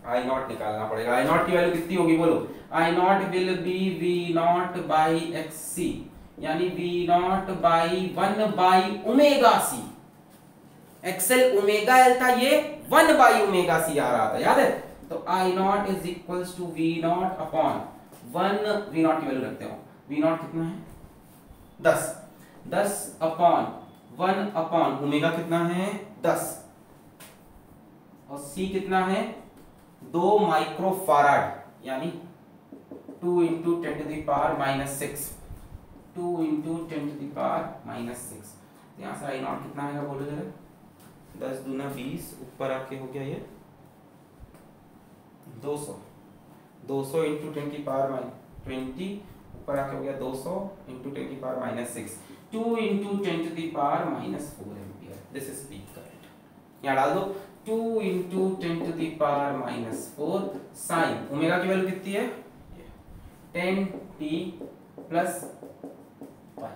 I not निकालना पड़ेगा। आई नॉट की वैल्यू कितनी होगी बोलो, I not will be V not by X C, यानी V not by 1 by omega C. XL omega L था, ये 1 बाई ओमेगा सी आ रहा था, याद है। तो I not is equal to V not upon 1। V not की वैल्यू रखते हो, वी नॉट कितना है 10 अपॉन 1 अपॉन ओमेगा कितना है 10, और सी कितना है 2 माइक्रोफाराड, यानी 2 × 10⁻⁻⁻⁶। 2 × 10⁻⁻⁶। यहाँ से आई नॉट कितना आएगा बोलो जरा, 10 दूना 20 ऊपर आके हो गया ये 200। 200 × 10⁻⁻20 ऊपर आके हो गया 200 × 10⁻⁻⁶। 2 × 10⁻⁻⁴ ampere. This is peak current, यहाँ डाल दो 2 × 10⁻⁻⁴। साइन ओमेगा की वैल्यू कितनी है 10t प्लस पाई।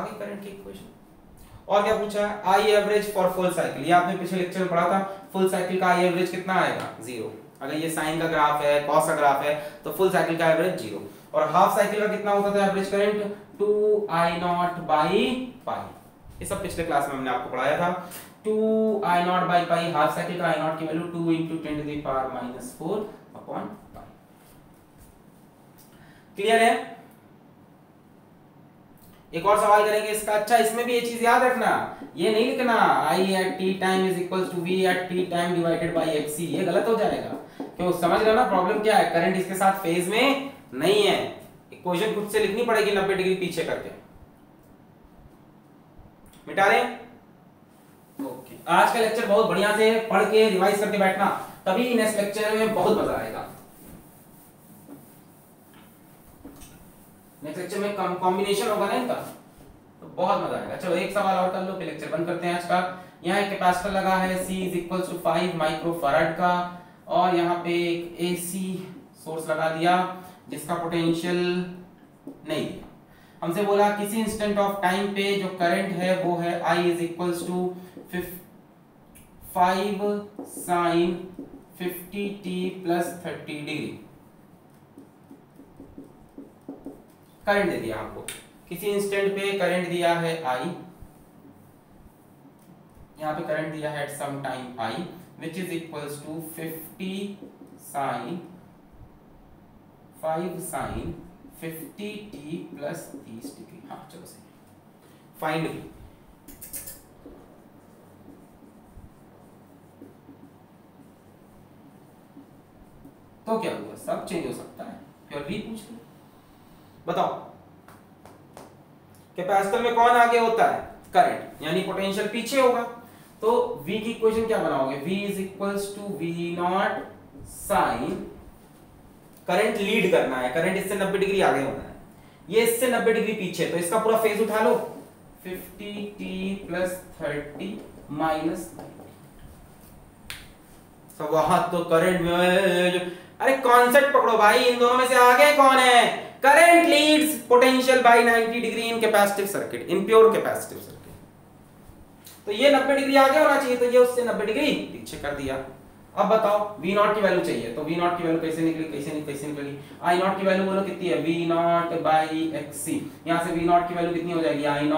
आगे करंट की इक्वेशन। और क्या पूछा है, I average for full cycle. ये आपने पिछले लेक्चर में पढ़ा था, फुल साइकिल का आई एवरेज कितना आएगा 0। अगर ये साइन का ग्राफ है, कॉस का ग्राफ है, तो फुल साइकिल का एवरेज 0। और हाफ साइकिल का कितना होता था एवरेज करंट, 2i0/π। ये सब पिछले क्लास में हमने आपको पढ़ाया था। 2i0/π, हाफ साइकिल का i0 की वैल्यू 2 × 10⁻⁻⁴ अपॉन π। क्लियर है। एक और सवाल करेंगे इसका। अच्छा, इसमें भी ये चीज याद रखना, ये नहीं लिखना i at t time is equals to v at t time divided by xc, ये गलत हो जाएगा। क्यों, समझ रहे हो ना प्रॉब्लम क्या है, करंट इसके साथ फेज में नहीं है। इक्वेशन खुद से लिखनी पड़ेगी 90 डिग्री पीछे करके। मिटा रहे हैं। Okay. आज का लेक्चर बहुत बढ़िया से पढ़ के रिवाइज करके बैठना, तभी नेक्स्ट लेक्चर में बहुत मजा आएगा। नेक्स्ट लेक्चर में कॉम्बिनेशन होगा ना इनका, तो बहुत मजा आएगा। चलो एक सवाल और कर लो, फिर लेक्चर बंद करते हैं आज का। यहाँ एक कैपेसिटर लगा है C is equals to 5 microfarad का, और यहाँ पे एक AC सोर्स लगा दिया जिसका पोटेंशियल नहीं दिया। हमसे बोला किसी इंस्टेंट ऑफ टाइम पे जो करंट है वो है i is equals to 5 sin 50t plus 30 degree. Current दे दिया आपको, किसी इंस्टेंट पे करंट दिया है i, यहाँ पे करंट दिया है at some time i which is equals to 5 sin 50t plus 30 degree. हाँ चलो सही। फाइंड भी तो क्या हुआ, सब चेंज हो सकता है। प्योर भी पूछ लो, बताओ कैपेसिटर में कौन आगे होता है, करंट, यानी पोटेंशियल पीछे होगा। तो v की इक्वेशन क्या बनाओगे, v is equals to v not sine current lead करना है, करंट इससे 90 डिग्री आगे होना है, ये इससे 90 डिग्री पीछे, तो इसका पूरा फेज उठा लो 50t + 30 - तो वहां तो करंट में, अरे कॉन्सेप्ट पकड़ो भाई, इन दोनों में से आगे कौन है? Current leads potential by 90 degree in capacitive circuit, in pure capacitive circuit. तो ये 90 डिग्री आगे होना चाहिए, तो ये उससे 90 डिग्री पीछे कर दिया। अब बताओ V0 की वैल्यू चाहिए, तो V0 की वैल्यू कैसे निकली? I0 की वैल्यू बोलो कितनी है? V0/xc। यहाँ से V0 की वैल्यू कितनी हो जाएगी? I0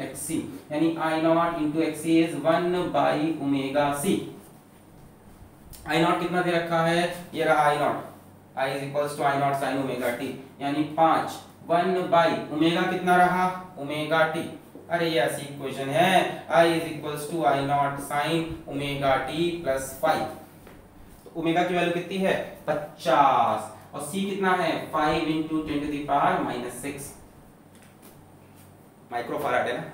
× xc, यानी I0 × xc is 1/ωc। I0 कितना दे रखा है? ये रहा I0, I = I0 sin ωt, यानी 5। 1/ओमेगा कितना रहा? ωt। अरे ये ऐसी इक्वेशन है, I = I0 sin ωt + 5। तो ओमेगा की वैल्यू कितनी है? 50। और c कितना है? 5 × 10⁻⁶ माइक्रोफाराड है ना।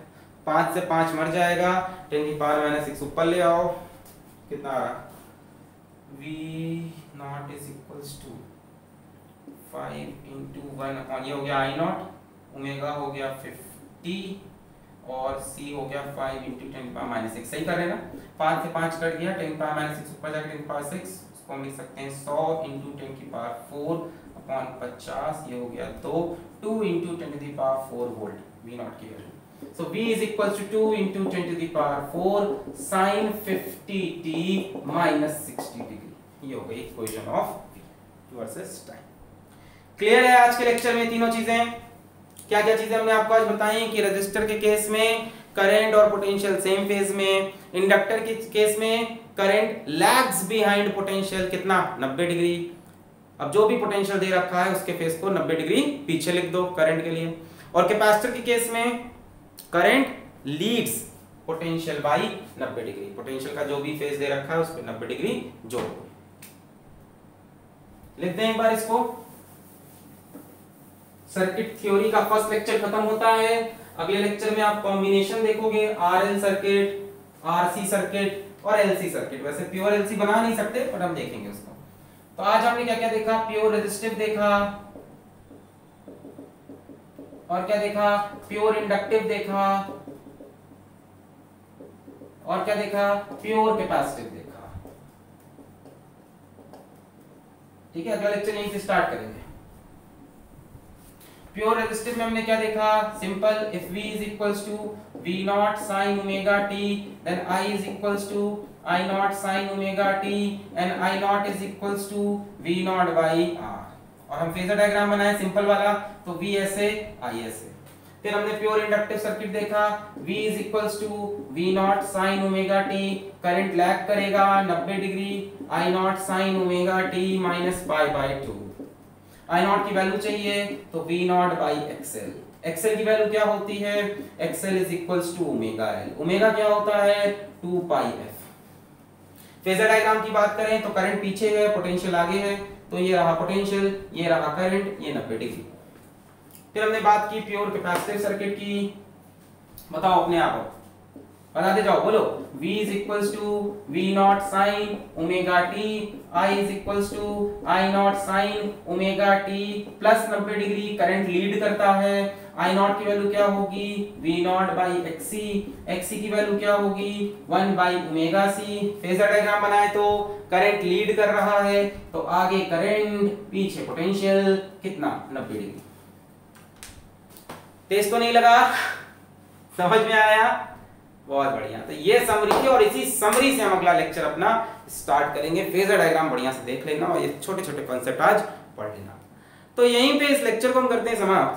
5 से 5 मर जाएगा, 10⁻⁶ ऊपर ले आओ, कितना आ रहा? V0 = 5 × 1 ये हो गया I0, ओमेगा हो गया 50 और c हो गया 5 × 10⁻⁶। सही कर रहे ना, 5 से 5 कट गया, 10⁻⁶ ऊपर जाकर 10⁻⁶, इसको हम लिख सकते हैं 100 × 10⁻⁴/50, ये हो गया 2 × 10⁻⁴ वोल्ट V0 की value. So V is equal to 2 × 10⁻⁴ sin 50t - 60 degree. ये हो गई equation of V versus time. Clear है आज के लेक्चर में तीनों चीजें? क्या क्या चीजें हमने आपको आज बताई कि रजिस्टर के केस में करंट और पोटेंशियल सेम फेज में, इंडक्टर के केस में करंट लैग्स बिहाइंड पोटेंशियल कितना? 90 डिग्री। अब जो भी पोटेंशियल दे रखा है उसके फेज को 90 डिग्री पीछे लिख दो करंट के लिए। और कैपेसिटर के केस में current leads potential by 90 degree, potential का जो भी फेज दे रखा है उस पर 90 डिग्री जोड़ दो। लिख दें एक बार इसको। सर्किट थ्योरी का फर्स्ट लेक्चर खत्म होता है। अगले लेक्चर में आप कॉम्बिनेशन देखोगे आरएल सर्किट, आरसी सर्किट और एलसी सर्किट। वैसे प्योर एलसी बना नहीं सकते, पर हम देखेंगे उसको। तो आज हमने क्या क्या देखा? प्योर रेजिस्टिव देखा, और क्या देखा? प्योर इंडक्टिव देखा, और क्या देखा? प्योर कैपेसिटिव देखा। ठीक है, अगला लेक्चर यहीं से स्टार्ट करेंगे। प्योर रेजिस्टिव में हमने क्या देखा? Simple, if v is equals to v0 sin omega t, then I is equals to i0 sin omega t, and i0 is equals to v0/r। और हम फेजर डायग्राम बनाए सिंपल वाला, तो v ऐसे, I ऐसे। फिर हमने प्योर इंडक्टिव सर्किट देखा, v is equals to v0 sin omega t, current lag करेगा 90 degree, i0 sin omega t - π/2। I0 की वैल्यू चाहिए, तो V0/XL। XL की वैल्यू क्या होती है? XL is equals to omega L। Omega क्या होता है? 2πf। फेजर डायग्राम की बात करें तो करंट पीछे है, पोटेंशियल आगे है, तो ये रहा पोटेंशियल, ये रहा करंट, ये 90 डिग्री। फिर हमने बात की प्योर कैपेसिटिव सर्किट की। बताओ अपने आप बताते जाओ, बोलो v is equals to v0 sin omega t, I is equals to i0 sin omega t plus 90 degree current lead करता है। i0 की वैल्यू क्या होगी? v0/xc। xc की वैल्यू क्या होगी? 1/ωc। फेजर डायग्राम बनाए तो करंट लीड कर रहा है, तो आगे करंट पीछे पोटेंशियल कितना? 90 डिग्री। तेज तो नहीं लगा? समझ में आया? बहुत बढ़िया। तो ये समरी थी और इसी समरी से हम अगला लेक्चर अपना स्टार्ट करेंगे। फेजर डायग्राम बढ़िया से देख लेना और ये छोटे छोटे कॉन्सेप्ट आज पढ़ लेना। तो यहीं पे इस लेक्चर को हम करते हैं समाप्त।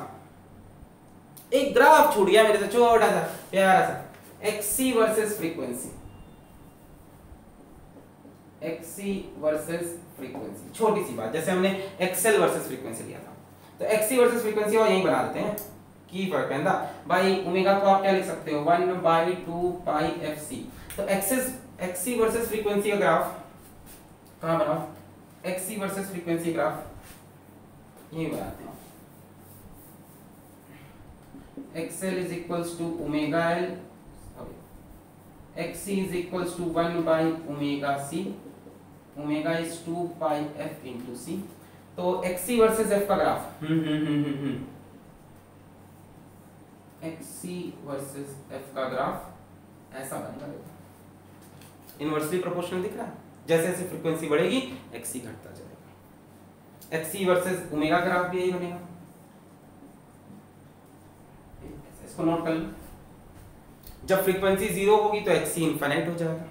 एक ग्राफ छूट गया मेरे से, छोटा सा प्यारा सा, XC versus frequency, XC versus frequency, छोटी सी बात। जैसे हमने एक्सएल वर्सेस फ्रीक्वेंसी लिया था, तो एक्सी वर्सेस फ्रीक्वेंसी और यहीं बना देते हैं। की फर्क है ना भाई? ओमेगा को आप क्या लिख सकते हो? 1/2πfc। तो एक्सी वर्सेस फ्रीक्वेंसी का ग्राफ कहां बनाओ? एक्सी वर्सेस फ्रीक्वेंसी ग्राफ यही बनाते हैं। xl is equals to omega l, xc is equals to 1/ωc, omega is 2πf into c। तो xc वर्सेस f का ग्राफ xc वर्सेस f का graph ऐसा बनेगा, इनवर्सली प्रोपोर्शनल दिख रहा है। जैसे जैसे फ्रीक्वेंसी बढ़ेगी xc घटता जाएगा। xc वर्सेस ओमेगा ग्राफ भी यही बनेगा, इसको नोट कर लो। जब फ्रीक्वेंसी 0 होगी तो xc इनफिनिट हो जाएगा।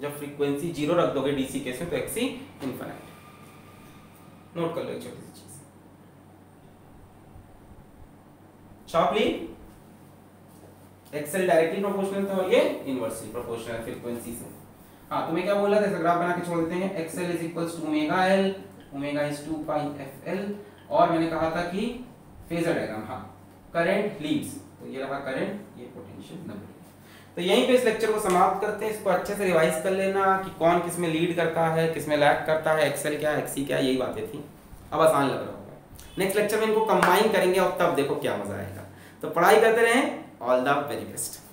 जब फ्रीक्वेंसी 0 रख दोगे डीसी केस में तो xc इनफिनिट। नोट कर लो एक छोटी सी चीज, शार्पली एक्सेल डायरेक्टली प्रोपोर्शनल था और ये इनवर्सली प्रोपोर्शनल फ्रीक्वेंसी से। हाँ, तुम्हें क्या बोला था, इसका ग्राफ बना के छोड़ देते हैं। xl is equals to omega l, omega is 2 pi fl, और मैंने कहा था कि फेजर डायग्राम, हाँ करंट लीव्स, तो ये रहा करंट, ये पोटेंशियल नंबर। तो यहीं पे इस लेक्चर को समाप्त करते हैं। इसको अच्छे से रिवाइज कर लेना कि कौन किसमें लीड करता है, किसमें लैग करता है, एक्सेल क्या, एक्सी क्या, यही बातें थी। अब आसान लग रहा होगा। नेक्स्ट लेक्चर में इनको कंबाइन करेंगे और तब देखो क्या मजा आएगा। तो पढ़ाई करते रहें, ऑल द वेरी बेस्ट।